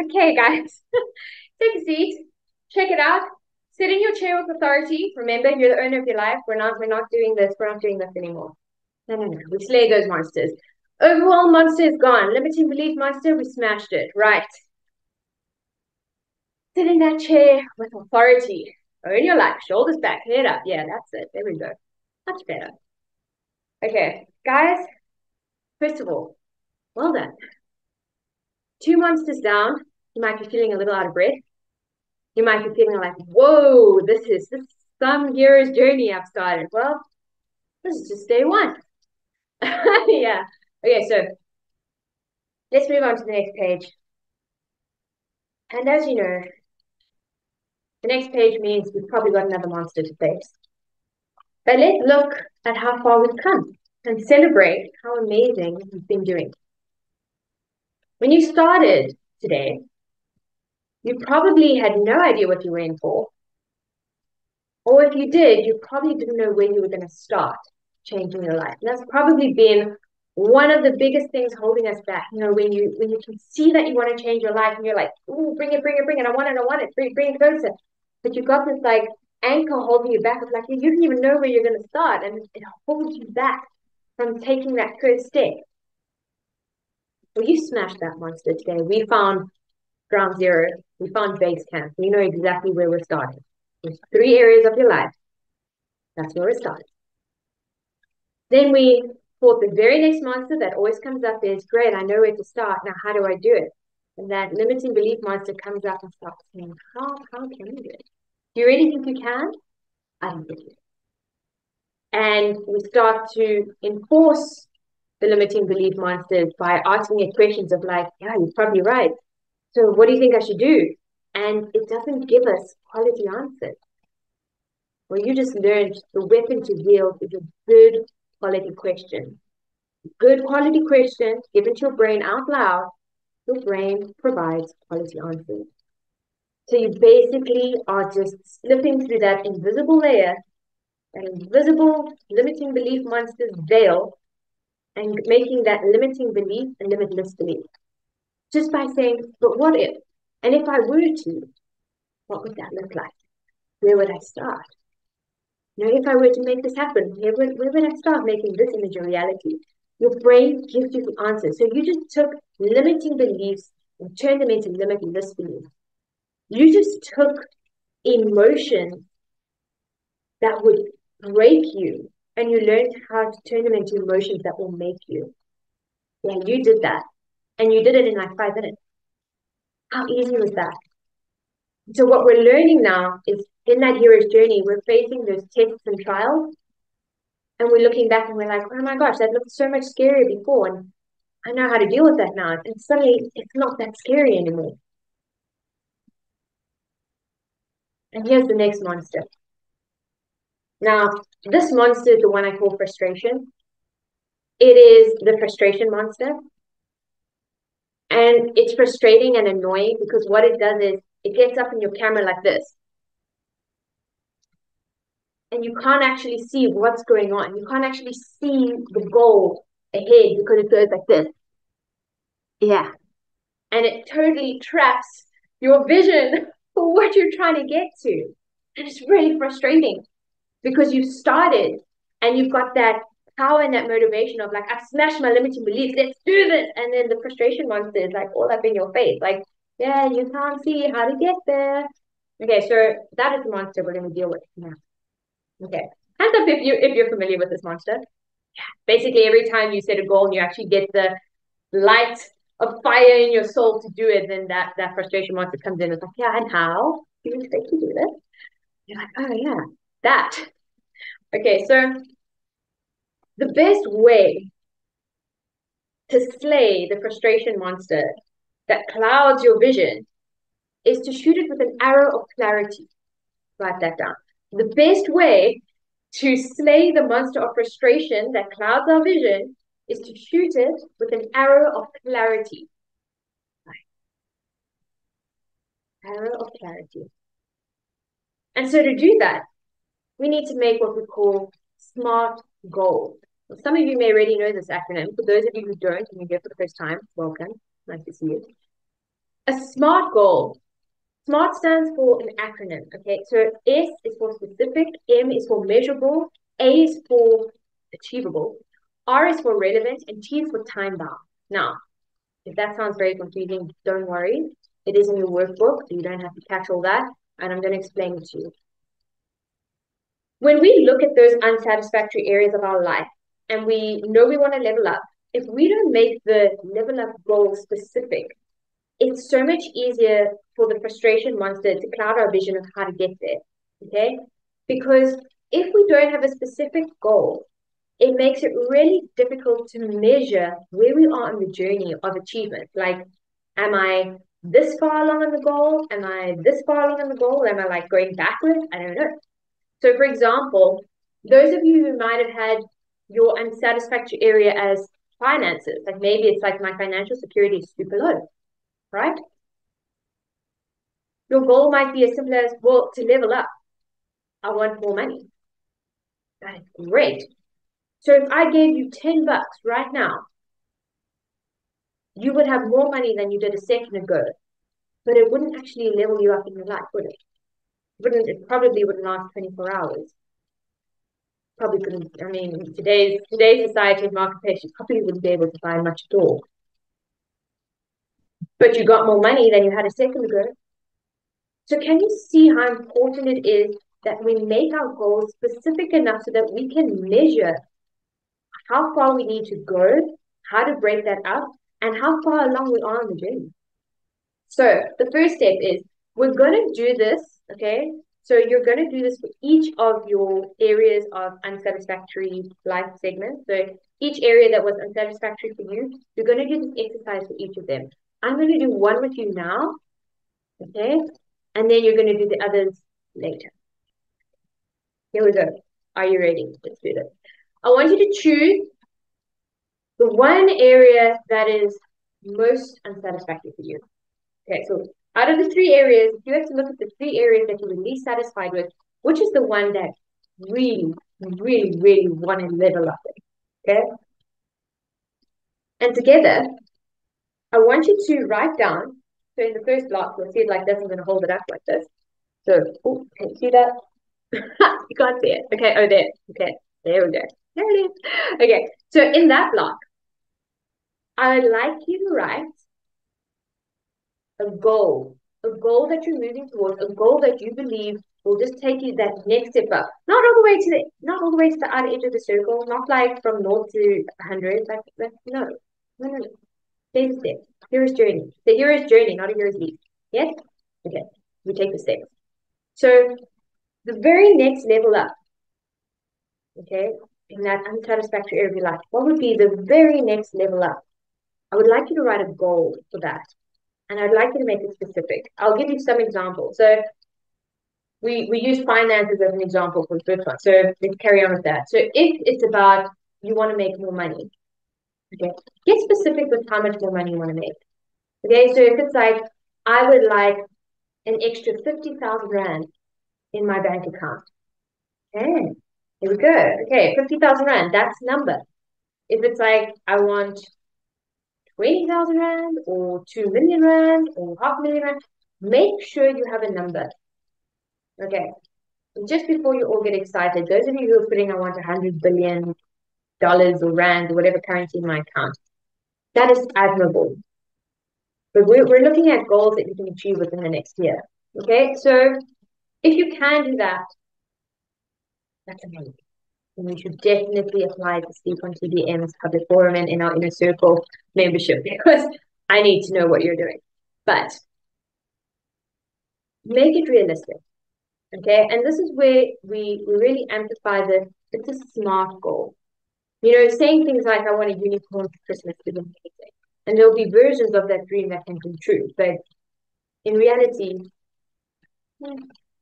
Okay, guys, take a seat, check it out. Sit in your chair with authority. Remember, you're the owner of your life. We're not, we're not doing this. We're not doing this anymore. No, no, no. We slay those monsters. Overall monster is gone. Limiting belief monster, we smashed it. Right. Sit in that chair with authority. Own your life. Shoulders back, head up. Yeah, that's it. There we go. Much better. Okay, guys. First of all, well done. Two monsters down. You might be feeling a little out of breath. You might be feeling like, whoa, this is this is some hero's journey I've started. Well, this is just day one. Yeah. Okay, so let's move on to the next page. And as you know, the next page means we've probably got another monster to face. But let's look at how far we've come and celebrate how amazing we've been doing. When you started today, you probably had no idea what you were in for. Or if you did, you probably didn't know where you were going to start changing your life. And that's probably been one of the biggest things holding us back. You know, when you when you can see that you want to change your life and you're like, ooh, bring it, bring it, bring it. I want it, I want it. Bring, bring it closer. But you've got this like anchor holding you back. It's like, you don't even know where you're going to start. And it holds you back from taking that first step. Well, you smashed that monster today. We found ground zero. We found base camp. We know exactly where we're starting. There's three areas of your life. That's where we're starting. Then we thought the very next monster that always comes up is, great, I know where to start. Now, how do I do it? And that limiting belief monster comes up and starts saying, how, how can we do it? Do you really think you can? I don't think you can. And we start to enforce the limiting belief monsters by asking it questions of like, yeah, you're probably right. So what do you think I should do? And it doesn't give us quality answers. Well, you just learned the weapon to wield is a good quality question. Good quality question given to your brain out loud, your brain provides quality answers. So you basically are just slipping through that invisible layer, that invisible limiting belief monster's veil, and making that limiting belief a limitless belief. Just by saying, but what if? And if I were to, what would that look like? Where would I start? You know, if I were to make this happen, where would, where would I start making this image a reality? Your brain gives you the answer. So you just took limiting beliefs and turned them into limitless beliefs. You just took emotion that would break you, and you learned how to turn them into emotions that will make you. Yeah, you did that. And you did it in like five minutes. How easy was that? So what we're learning now is in that hero's journey, we're facing those tests and trials. And we're looking back and we're like, oh my gosh, that looked so much scarier before. And I know how to deal with that now. And suddenly it's not that scary anymore. And here's the next monster. Now, this monster is the one I call frustration. It is the frustration monster. And it's frustrating and annoying because what it does is it gets up in your camera like this. And you can't actually see what's going on. You can't actually see the goal ahead because it goes like this. Yeah. And it totally traps your vision for what you're trying to get to. And it's really frustrating because you've started and you've got that power and that motivation of like, I've smashed my limiting beliefs, let's do this. And then the frustration monster is like all up in your face. Like, yeah, you can't see how to get there. Okay, so that is the monster we're going to deal with now. Okay, hands up if, you, if you're familiar with this monster. Yeah. Basically, every time you set a goal and you actually get the light of fire in your soul to do it, then that, that frustration monster comes in. It's like, yeah, and how? Do you expect to do this? You're like, oh yeah, that. Okay, so the best way to slay the frustration monster that clouds your vision is to shoot it with an arrow of clarity. Write that down. The best way to slay the monster of frustration that clouds our vision is to shoot it with an arrow of clarity. Right. Arrow of clarity. And so to do that, we need to make what we call SMART goals. Some of you may already know this acronym. For those of you who don't and you're here for the first time, welcome. Nice to see you. A SMART goal. SMART stands for an acronym, okay? So S is for specific, M is for measurable, A is for achievable, R is for relevant, and T is for time bound. Now, if that sounds very confusing, don't worry. It is in your workbook, so you don't have to catch all that, and I'm going to explain it to you. When we look at those unsatisfactory areas of our life, and we know we want to level up, if we don't make the level up goal specific, it's so much easier for the frustration monster to cloud our vision of how to get there, okay? Because if we don't have a specific goal, it makes it really difficult to measure where we are on the journey of achievement. Like, am I this far along on the goal? Am I this far along on the goal? Am I like going backwards? I don't know. So for example, those of you who might have had your unsatisfactory area as finances, like maybe it's like my financial security is super low, right? Your goal might be as simple as, well, to level up, I want more money. That is great. So if I gave you ten bucks right now, you would have more money than you did a second ago, but it wouldn't actually level you up in your life, would it? Wouldn't, it probably wouldn't last twenty-four hours. Probably couldn't, I mean, today's, today's society of marketplaces probably wouldn't be able to buy much at all. But you got more money than you had a second ago. So can you see how important it is that we make our goals specific enough so that we can measure how far we need to go, how to break that up, and how far along we are on the journey? So the first step is we're going to do this, okay? So you're going to do this for each of your areas of unsatisfactory life segments. So each area that was unsatisfactory for you, you're going to do this exercise for each of them. I'm going to do one with you now, okay? And then you're going to do the others later. Here we go. Are you ready? Let's do this. I want you to choose the one area that is most unsatisfactory for you. Okay, so out of the three areas, you have to look at the three areas that you were least satisfied with, which is the one that really, really, really want to level up in, okay? And together, I want you to write down, so in the first block, you'll see it like this. I'm going to hold it up like this. So, oh, can you see that? You can't see it. Okay, oh, there. Okay, there we go. There it is. Okay, so in that block, I would like you to write a goal, a goal that you're moving towards, a goal that you believe will just take you that next step up. Not all the way to the, not all the way to the outer edge of the circle, not like from north to one hundred. Like, like no, no, no, no. Take a step. Hero's journey. The hero's journey, not a hero's leap. Yes? Okay. We take the steps. So the very next level up, okay, in that unsatisfactory area of your life, what would be the very next level up? I would like you to write a goal for that. And I'd like you to make it specific. I'll give you some examples. So we, we use finances as an example for the first one. So let's carry on with that. So if it's about you want to make more money, okay, get specific with how much more money you want to make. Okay, so if it's like, I would like an extra fifty thousand rand in my bank account. Okay, here we go. Okay, fifty thousand rand, that's number. If it's like, I want twenty thousand rand or two million rand or half million rand, make sure you have a number. Okay, and just before you all get excited, those of you who are putting, I want one hundred billion dollars or rand or whatever currency in my account, that is admirable. But we're, we're looking at goals that you can achieve within the next year. Okay, so if you can do that, that's amazing. And we should definitely apply to Sleep on T B M's public forum and in our Inner Circle membership, because I need to know what you're doing. But make it realistic, okay? And this is where we really amplify the, it's a SMART goal. You know, saying things like, I want a unicorn for Christmas, isn't amazing. And there'll be versions of that dream that can come true. But in reality, you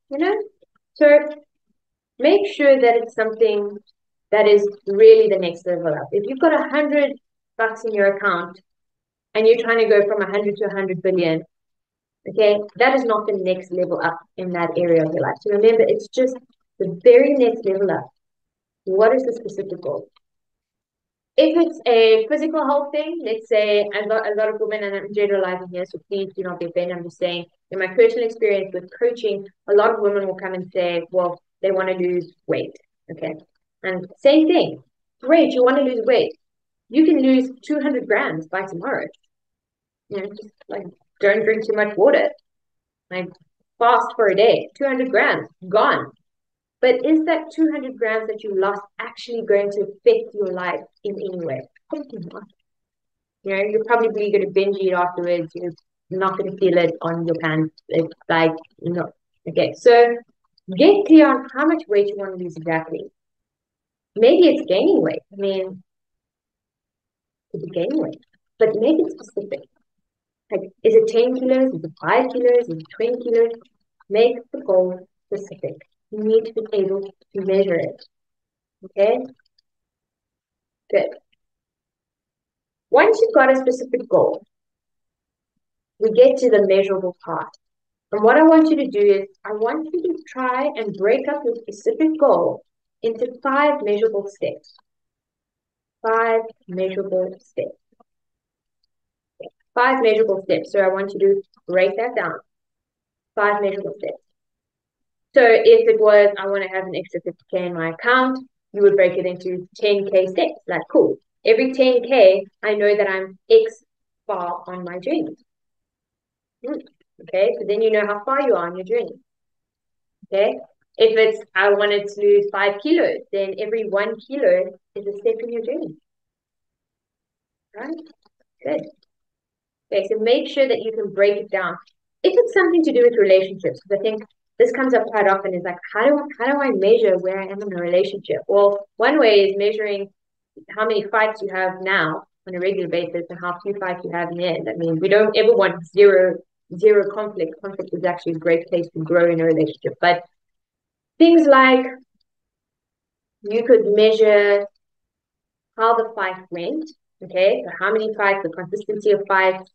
know, so make sure that it's something that is really the next level up. If you've got a hundred bucks in your account and you're trying to go from a hundred to a hundred billion, okay, that is not the next level up in that area of your life. So remember, it's just the very next level up. What is the specific goal? If it's a physical health thing, let's say a lot, a lot of women, and I'm generalizing here, so please do not be offended. I'm just saying, in my personal experience with coaching, a lot of women will come and say, well, they want to lose weight. Okay. And same thing. Great. You want to lose weight. You can lose two hundred grams by tomorrow. You know, just like don't drink too much water. Like fast for a day, two hundred grams, gone. But is that two hundred grams that you lost actually going to affect your life in any way? Probably not. You know, you're probably going to binge eat afterwards. You're not going to feel it on your pants. It's like, no. Okay, so get clear on how much weight you want to lose exactly. Maybe it's gaining weight. I mean, it's gaining weight. But make it specific. Like, is it ten kilos? Is it five kilos? Is it twenty kilos? Make the goal specific. You need to be able to measure it. Okay? Good. Once you've got a specific goal, we get to the measurable part. And what I want you to do is, I want you to try and break up your specific goal into five measurable steps. Five measurable steps. Okay. Five measurable steps. So I want you to break that down. Five measurable steps. So if it was, I want to have an extra fifty K in my account, you would break it into ten K steps. Like, cool. Every ten K, I know that I'm X far on my journey. Hmm. Okay, so then you know how far you are on your journey. Okay, if it's, I wanted to lose five kilos, then every one kilo is a step in your journey. Right? Good. Okay, so make sure that you can break it down. If it's something to do with relationships, because I think this comes up quite often, is like, how do I, how do I measure where I am in a relationship? Well, one way is measuring how many fights you have now on a regular basis and how few fights you have in the end. I mean, we don't ever want zero, zero conflict. Conflict is actually a great place to grow in a relationship. But things like, you could measure how the fight went, okay? So how many fights, the consistency of fights,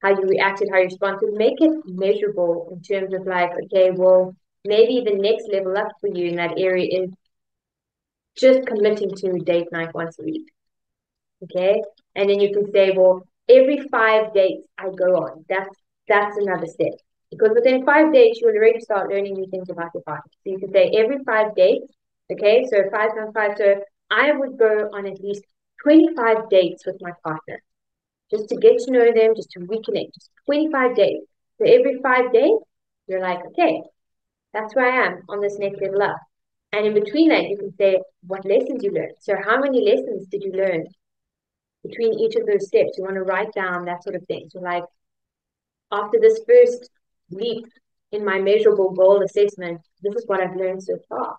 how you reacted, how you responded. Make it measurable in terms of like, okay, well, maybe the next level up for you in that area is just committing to date night once a week, okay? And then you can say, well, every five dates I go on, that's, that's another step. Because within five dates, you'll already start learning new things about your partner. So you can say every five dates, okay? So five times five, so I would go on at least twenty-five dates with my partner. Just to get to know them, just to reconnect, just twenty-five days. So every five days, you're like, okay, that's where I am on this next level up. And in between that, you can say what lessons you learned. So how many lessons did you learn between each of those steps? You want to write down that sort of thing. So like, after this first leap in my measurable goal assessment, this is what I've learned so far.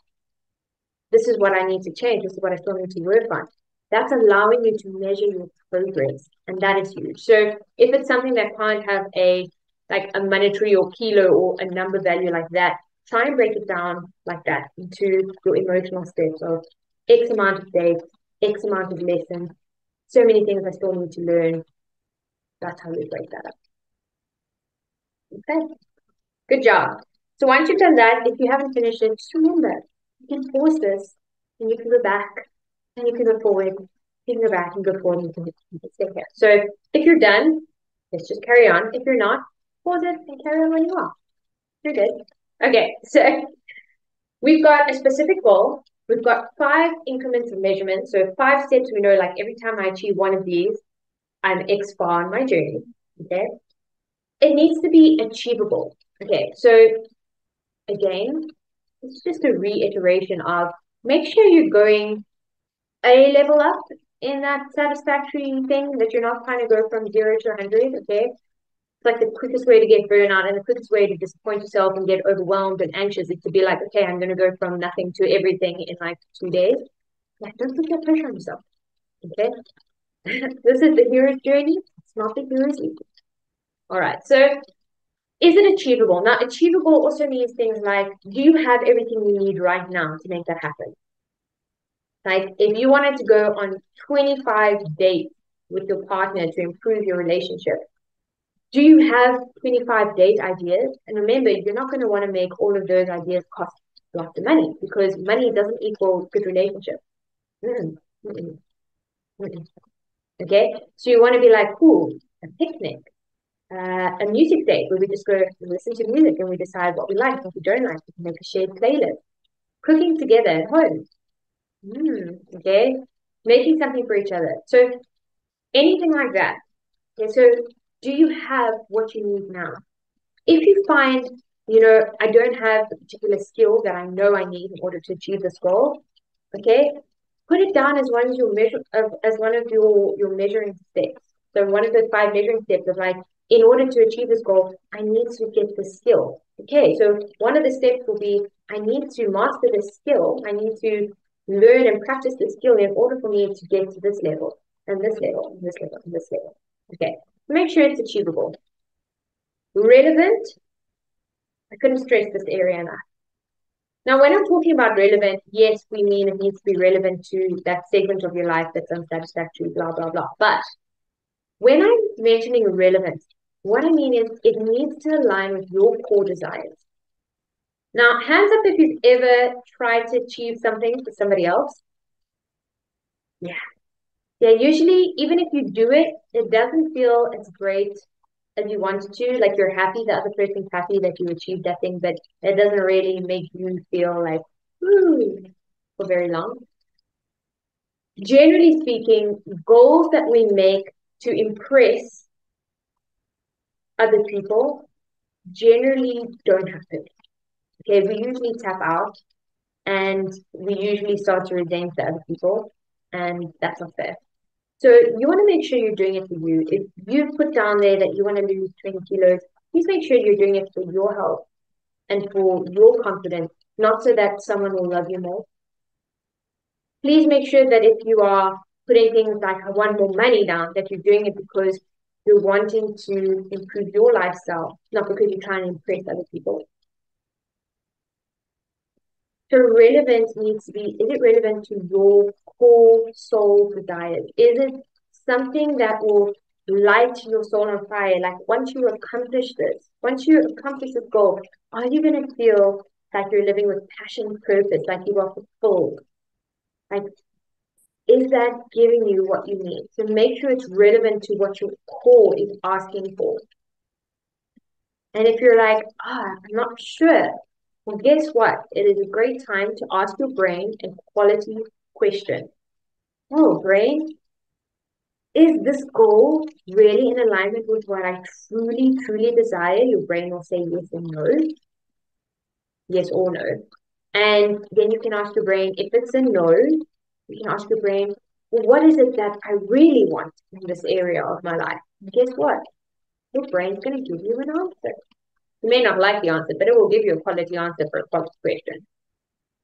This is what I need to change. This is what I still need to work on. That's allowing you to measure your progress, and that is huge. So if it's something that can't have a like a monetary or kilo or a number value like that, try and break it down like that into your emotional steps of X amount of days, X amount of lessons, so many things I still need to learn. That's how we break that up. Okay, good job. So once you've done that, if you haven't finished it, just remember, you can pause this and you can go back. And you can go forward, you can go back and go forward, and you can just stay here. So if you're done, let's just carry on. If you're not, pause it and carry on when you are. You're good. Okay, so we've got a specific goal. We've got five increments of measurement. So five steps we know, like every time I achieve one of these, I'm X far on my journey. Okay. It needs to be achievable. Okay, so again, it's just a reiteration of make sure you're going a level up in that satisfactory thing, that you're not trying to go from zero to one hundred, okay? It's like the quickest way to get burnout and the quickest way to disappoint yourself and get overwhelmed and anxious is to be like, okay, I'm going to go from nothing to everything in like two days. Like, don't put that pressure on yourself, okay? This is the hero's journey. It's not the hero's leap. All right, so is it achievable? Now, achievable also means things like, do you have everything you need right now to make that happen? Like, if you wanted to go on twenty-five dates with your partner to improve your relationship, do you have twenty-five date ideas? And remember, you're not going to want to make all of those ideas cost lots of money because money doesn't equal good relationship. Mm-mm, mm-mm. Okay, so you want to be like, ooh, a picnic, uh, a music day where we just go and listen to music and we decide what we like, what we don't like. We can make a shared playlist. Cooking together at home. Mm, okay, making something for each other. So anything like that. Okay, so do you have what you need now? If you find, you know, I don't have the particular skill that I know I need in order to achieve this goal, okay, put it down as one of your measure of as one of your your measuring steps. So one of those five measuring steps is like, in order to achieve this goal, I need to get the skill. Okay, so one of the steps will be, I need to master this skill. I need to learn and practice this skill in order for me to get to this level, and this level, and this level, and this level. Okay, make sure it's achievable. Relevant, I couldn't stress this area enough. Now, when I'm talking about relevant, yes, we mean it needs to be relevant to that segment of your life that's unsatisfactory, blah, blah, blah. But when I'm mentioning relevance, what I mean is it needs to align with your core desires. Now, hands up if you've ever tried to achieve something for somebody else. Yeah. Yeah, usually, even if you do it, it doesn't feel as great as you wanted to. Like, you're happy, the other person's happy that you achieved that thing, but it doesn't really make you feel like, ooh, for very long. Generally speaking, goals that we make to impress other people generally don't happen. Okay, we usually tap out and we usually start to resent the other people, and that's not fair. So you want to make sure you're doing it for you. If you put down there that you want to lose twenty kilos, please make sure you're doing it for your health and for your confidence, not so that someone will love you more. Please make sure that if you are putting things like, I want more money down, that you're doing it because you're wanting to improve your lifestyle, not because you're trying to impress other people. So relevant needs to be, is it relevant to your core soul desires? Is it something that will light your soul on fire? Like, once you accomplish this, once you accomplish this goal, are you going to feel like you're living with passion, purpose, like you are fulfilled? Like, is that giving you what you need? So make sure it's relevant to what your core is asking for. And if you're like, ah, oh, I'm not sure. Well, guess what? It is a great time to ask your brain a quality question. Oh, brain, is this goal really in alignment with what I truly, truly desire? Your brain will say yes and no. Yes or no. And then you can ask your brain, if it's a no, you can ask your brain, well, what is it that I really want in this area of my life? And guess what? Your brain's going to give you an answer. You may not like the answer, but it will give you a quality answer for a quality question.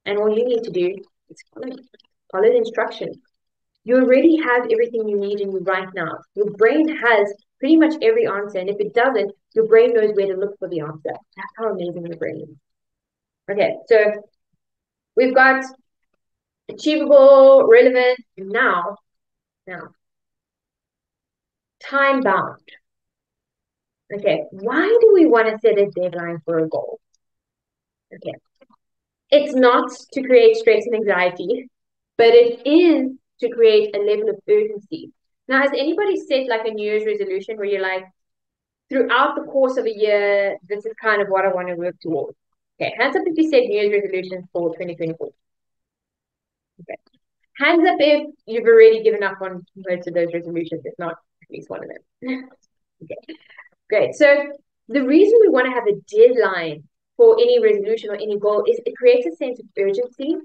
And all you need to do is follow, follow the instructions. You already have everything you need in you right now. Your brain has pretty much every answer, and if it doesn't, your brain knows where to look for the answer. That's how amazing your brain is. Okay, so we've got achievable, relevant, and now, now, time-bound. Okay, why do we want to set a deadline for a goal? Okay, it's not to create stress and anxiety, but it is to create a level of urgency. Now, has anybody set like a New Year's resolution where you're like, throughout the course of a year, this is kind of what I want to work towards? Okay, hands up if you set New Year's resolutions for twenty twenty-four. Okay, hands up if you've already given up on most of those resolutions, if not at least one of them. Okay. Great. So the reason we want to have a deadline for any resolution or any goal is it creates a sense of urgency.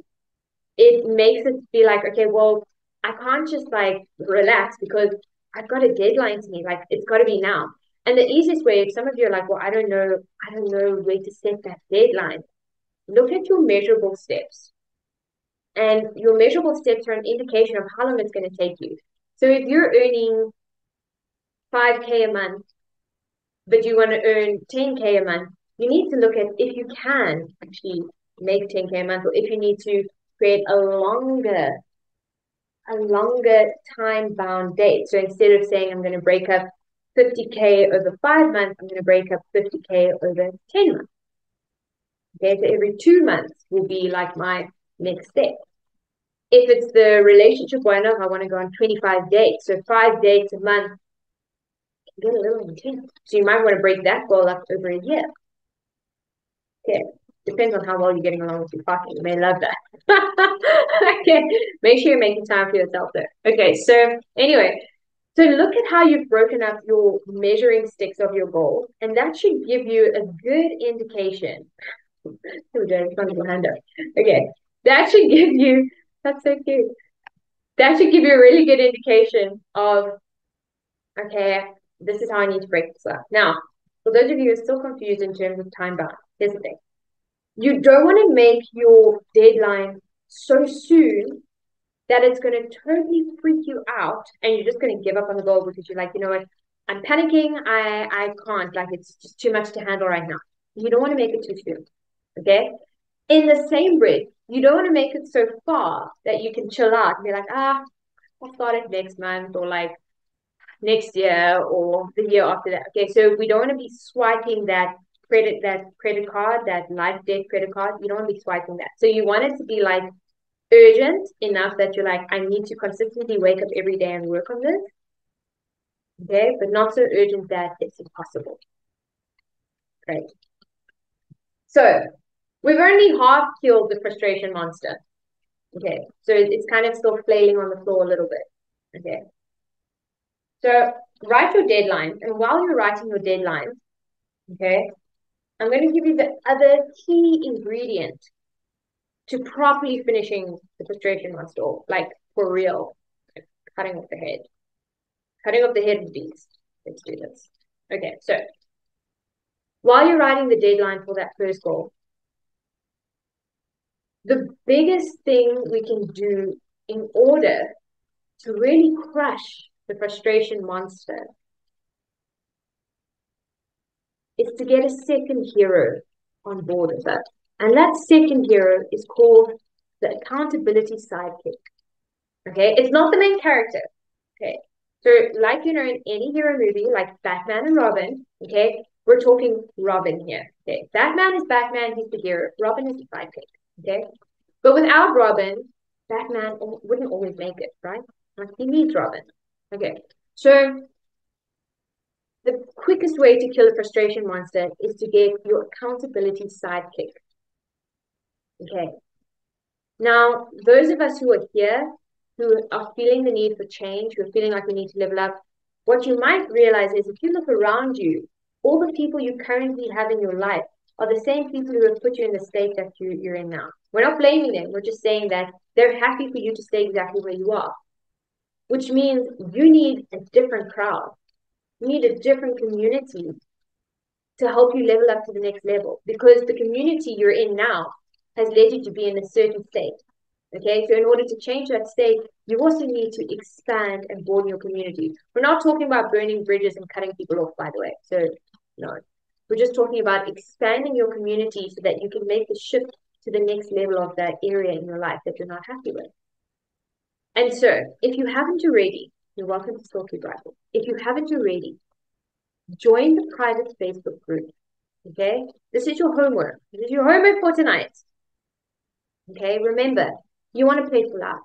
It makes it be like, okay, well, I can't just like relax because I've got a deadline to me. Like, it's got to be now. And the easiest way, if some of you are like, well, I don't know, I don't know where to set that deadline. Look at your measurable steps. And your measurable steps are an indication of how long it's going to take you. So if you're earning five K a month, but you want to earn ten K a month, you need to look at if you can actually make ten K a month, or if you need to create a longer, a longer time-bound date. So instead of saying, I'm going to break up fifty K over five months, I'm going to break up fifty K over ten months. Okay, so every two months will be like my next step. If it's the relationship one off, I want to go on twenty-five dates. So five dates a month can get a little intense. So you might want to break that goal up over a year. Okay. Depends on how well you're getting along with your partner. You may love that. Okay. Make sure you're making time for yourself though. Okay. So anyway, so look at how you've broken up your measuring sticks of your goal. And that should give you a good indication. Okay. That should give you, that's so cute. That should give you a really good indication of, okay, this is how I need to break this up. Now, for those of you who are still confused in terms of time bound, here's the thing. You don't want to make your deadline so soon that it's going to totally freak you out and you're just going to give up on the goal because you're like, you know what, I'm panicking, I, I can't, like it's just too much to handle right now. You don't want to make it too soon, okay? In the same breath, you don't want to make it so far that you can chill out and be like, ah, I'll start it next month or like next year or the year after that. Okay, so we don't want to be swiping that credit, that credit card, that life debt credit card. You don't want to be swiping that. So you want it to be like urgent enough that you're like, I need to consistently wake up every day and work on this. Okay, but not so urgent that it's impossible. Great. So we've only half killed the frustration monster. Okay, so it's kind of still flailing on the floor a little bit. Okay, so write your deadline. And while you're writing your deadline, okay, I'm going to give you the other key ingredient to properly finishing the frustration monster, like for real, cutting off the head. Cutting off the head of the beast. Let's do this. Okay, so while you're writing the deadline for that first goal, the biggest thing we can do in order to really crush the frustration monster is to get a second hero on board with it. And that second hero is called the accountability sidekick. Okay, it's not the main character. Okay, so like you know in any hero movie, like Batman and Robin, okay, we're talking Robin here. Okay, Batman is Batman, he's the hero. Robin is the sidekick. Okay, but without Robin, Batman wouldn't always make it, right? Like he needs Robin. Okay, so the quickest way to kill a frustration monster is to get your accountability sidekick. Okay, now those of us who are here, who are feeling the need for change, who are feeling like we need to level up, what you might realize is if you look around you, all the people you currently have in your life are the same people who have put you in the state that you, you're in now. We're not blaming them. We're just saying that they're happy for you to stay exactly where you are, which means you need a different crowd. You need a different community to help you level up to the next level because the community you're in now has led you to be in a certain state. Okay, so in order to change that state, you also need to expand and broaden your community. We're not talking about burning bridges and cutting people off, by the way. So, no. We're just talking about expanding your community so that you can make the shift to the next level of that area in your life that you're not happy with. And so, if you haven't already, you're welcome to still keep writing. If you haven't already, join the private Facebook group, okay? This is your homework. This is your homework for tonight, okay? Remember, you want to play for life.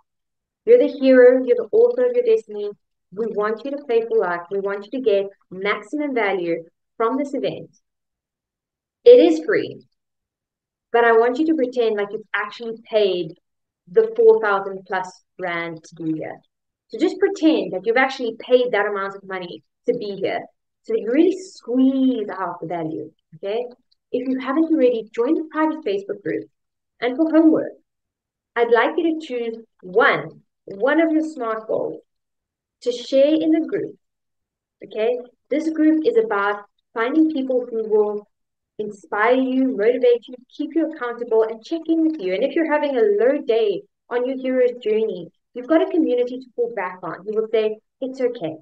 You're the hero. You're the author of your destiny. We want you to play for life. We want you to get maximum value from this event. It is free, but I want you to pretend like you've actually paid the four thousand plus rand to be here. So just pretend that you've actually paid that amount of money to be here so that you really squeeze out the value, okay? If you haven't already, join the private Facebook group. And for homework, I'd like you to choose one, one of your smart goals to share in the group, okay? This group is about finding people who will inspire you, motivate you, keep you accountable, and check in with you. And if you're having a low day on your hero's journey, you've got a community to fall back on. You will say, it's okay.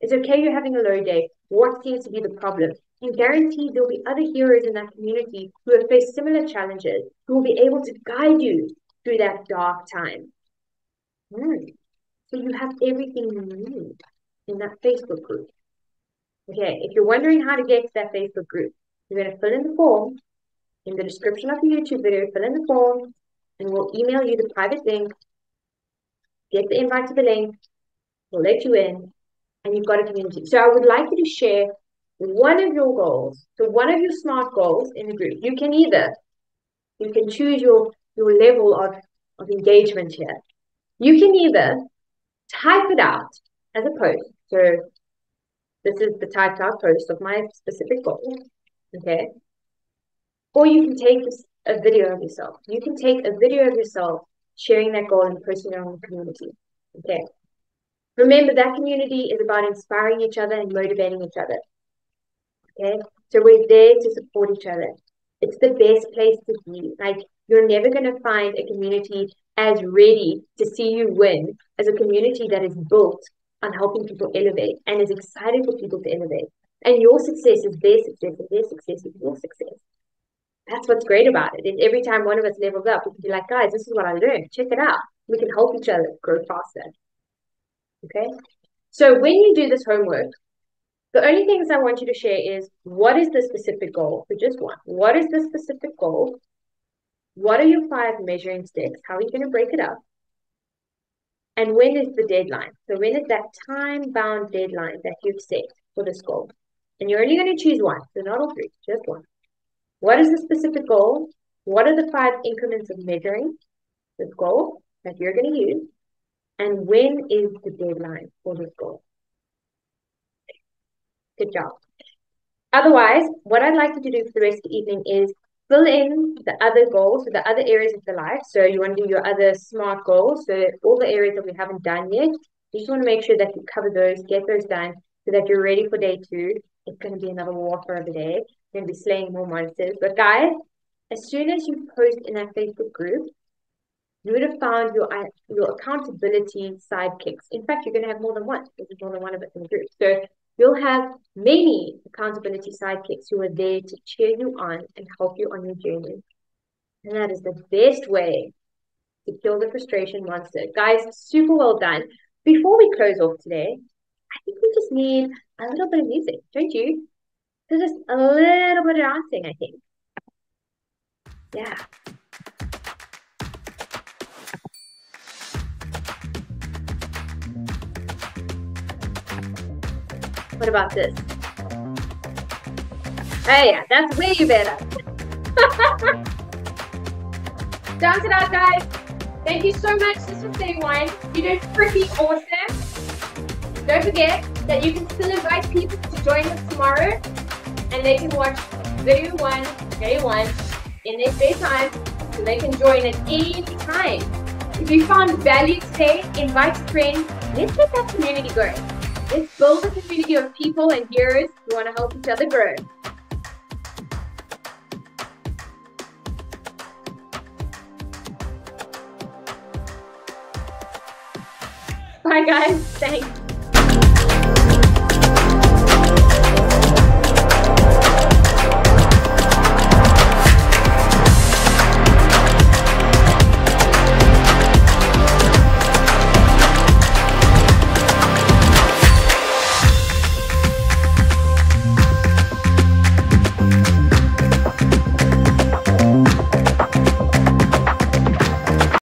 It's okay you're having a low day. What seems to be the problem? And guaranteed there'll be other heroes in that community who have faced similar challenges, who will be able to guide you through that dark time. Mm. So you have everything you need in that Facebook group. Okay, if you're wondering how to get to that Facebook group, you're going to fill in the form in the description of the YouTube video, fill in the form, and we'll email you the private link click the invite to the link, we'll let you in, and you've got a community. So I would like you to share one of your goals, so one of your SMART goals in the group. You can either, you can choose your, your level of, of engagement here. You can either type it out as a post. So this is the typed out post of my specific goal, okay? Or you can take a video of yourself. You can take a video of yourself sharing that goal and posting it on the community, okay? Remember, that community is about inspiring each other and motivating each other, okay? So we're there to support each other. It's the best place to be. Like, you're never going to find a community as ready to see you win as a community that is built on helping people elevate and is excited for people to elevate. And your success is their success, and their success is your success. That's what's great about it. And every time one of us levels up, we can be like, guys, this is what I learned. Check it out. We can help each other grow faster. Okay? So when you do this homework, the only things I want you to share is, what is the specific goal for just one? What is the specific goal? What are your five measuring steps? How are you going to break it up? And when is the deadline? So when is that time-bound deadline that you've set for this goal? And you're only going to choose one. So not all three, just one. What is the specific goal? What are the five increments of measuring this goal that you're going to use? And when is the deadline for this goal? Good job. Otherwise, what I'd like you to do for the rest of the evening is fill in the other goals, so the other areas of the life. So you want to do your other SMART goals, so all the areas that we haven't done yet. You just want to make sure that you cover those, get those done, so that you're ready for day two. It's going to be another war for every day. You're going to be slaying more monsters. But guys, as soon as you post in that Facebook group, you would have found your your accountability sidekicks. In fact, you're going to have more than one. There's more than one of us in the group. So you'll have many accountability sidekicks who are there to cheer you on and help you on your journey. And that is the best way to kill the frustration monster. Guys, super well done. Before we close off today, I think we just need a little bit of music, don't you? So just a little bit of dancing, I think. Yeah. What about this? Oh yeah, that's way better. Dance it out, guys. Thank you so much, Sister thirty-one. You did freaking awesome. Don't forget that you can still invite people to join us tomorrow, and they can watch video one, day one, in their spare time, so they can join at any time. If you found value today, invite a friend. Let's get that community going. Let's build a community of people and heroes who want to help each other grow. Bye guys, thanks.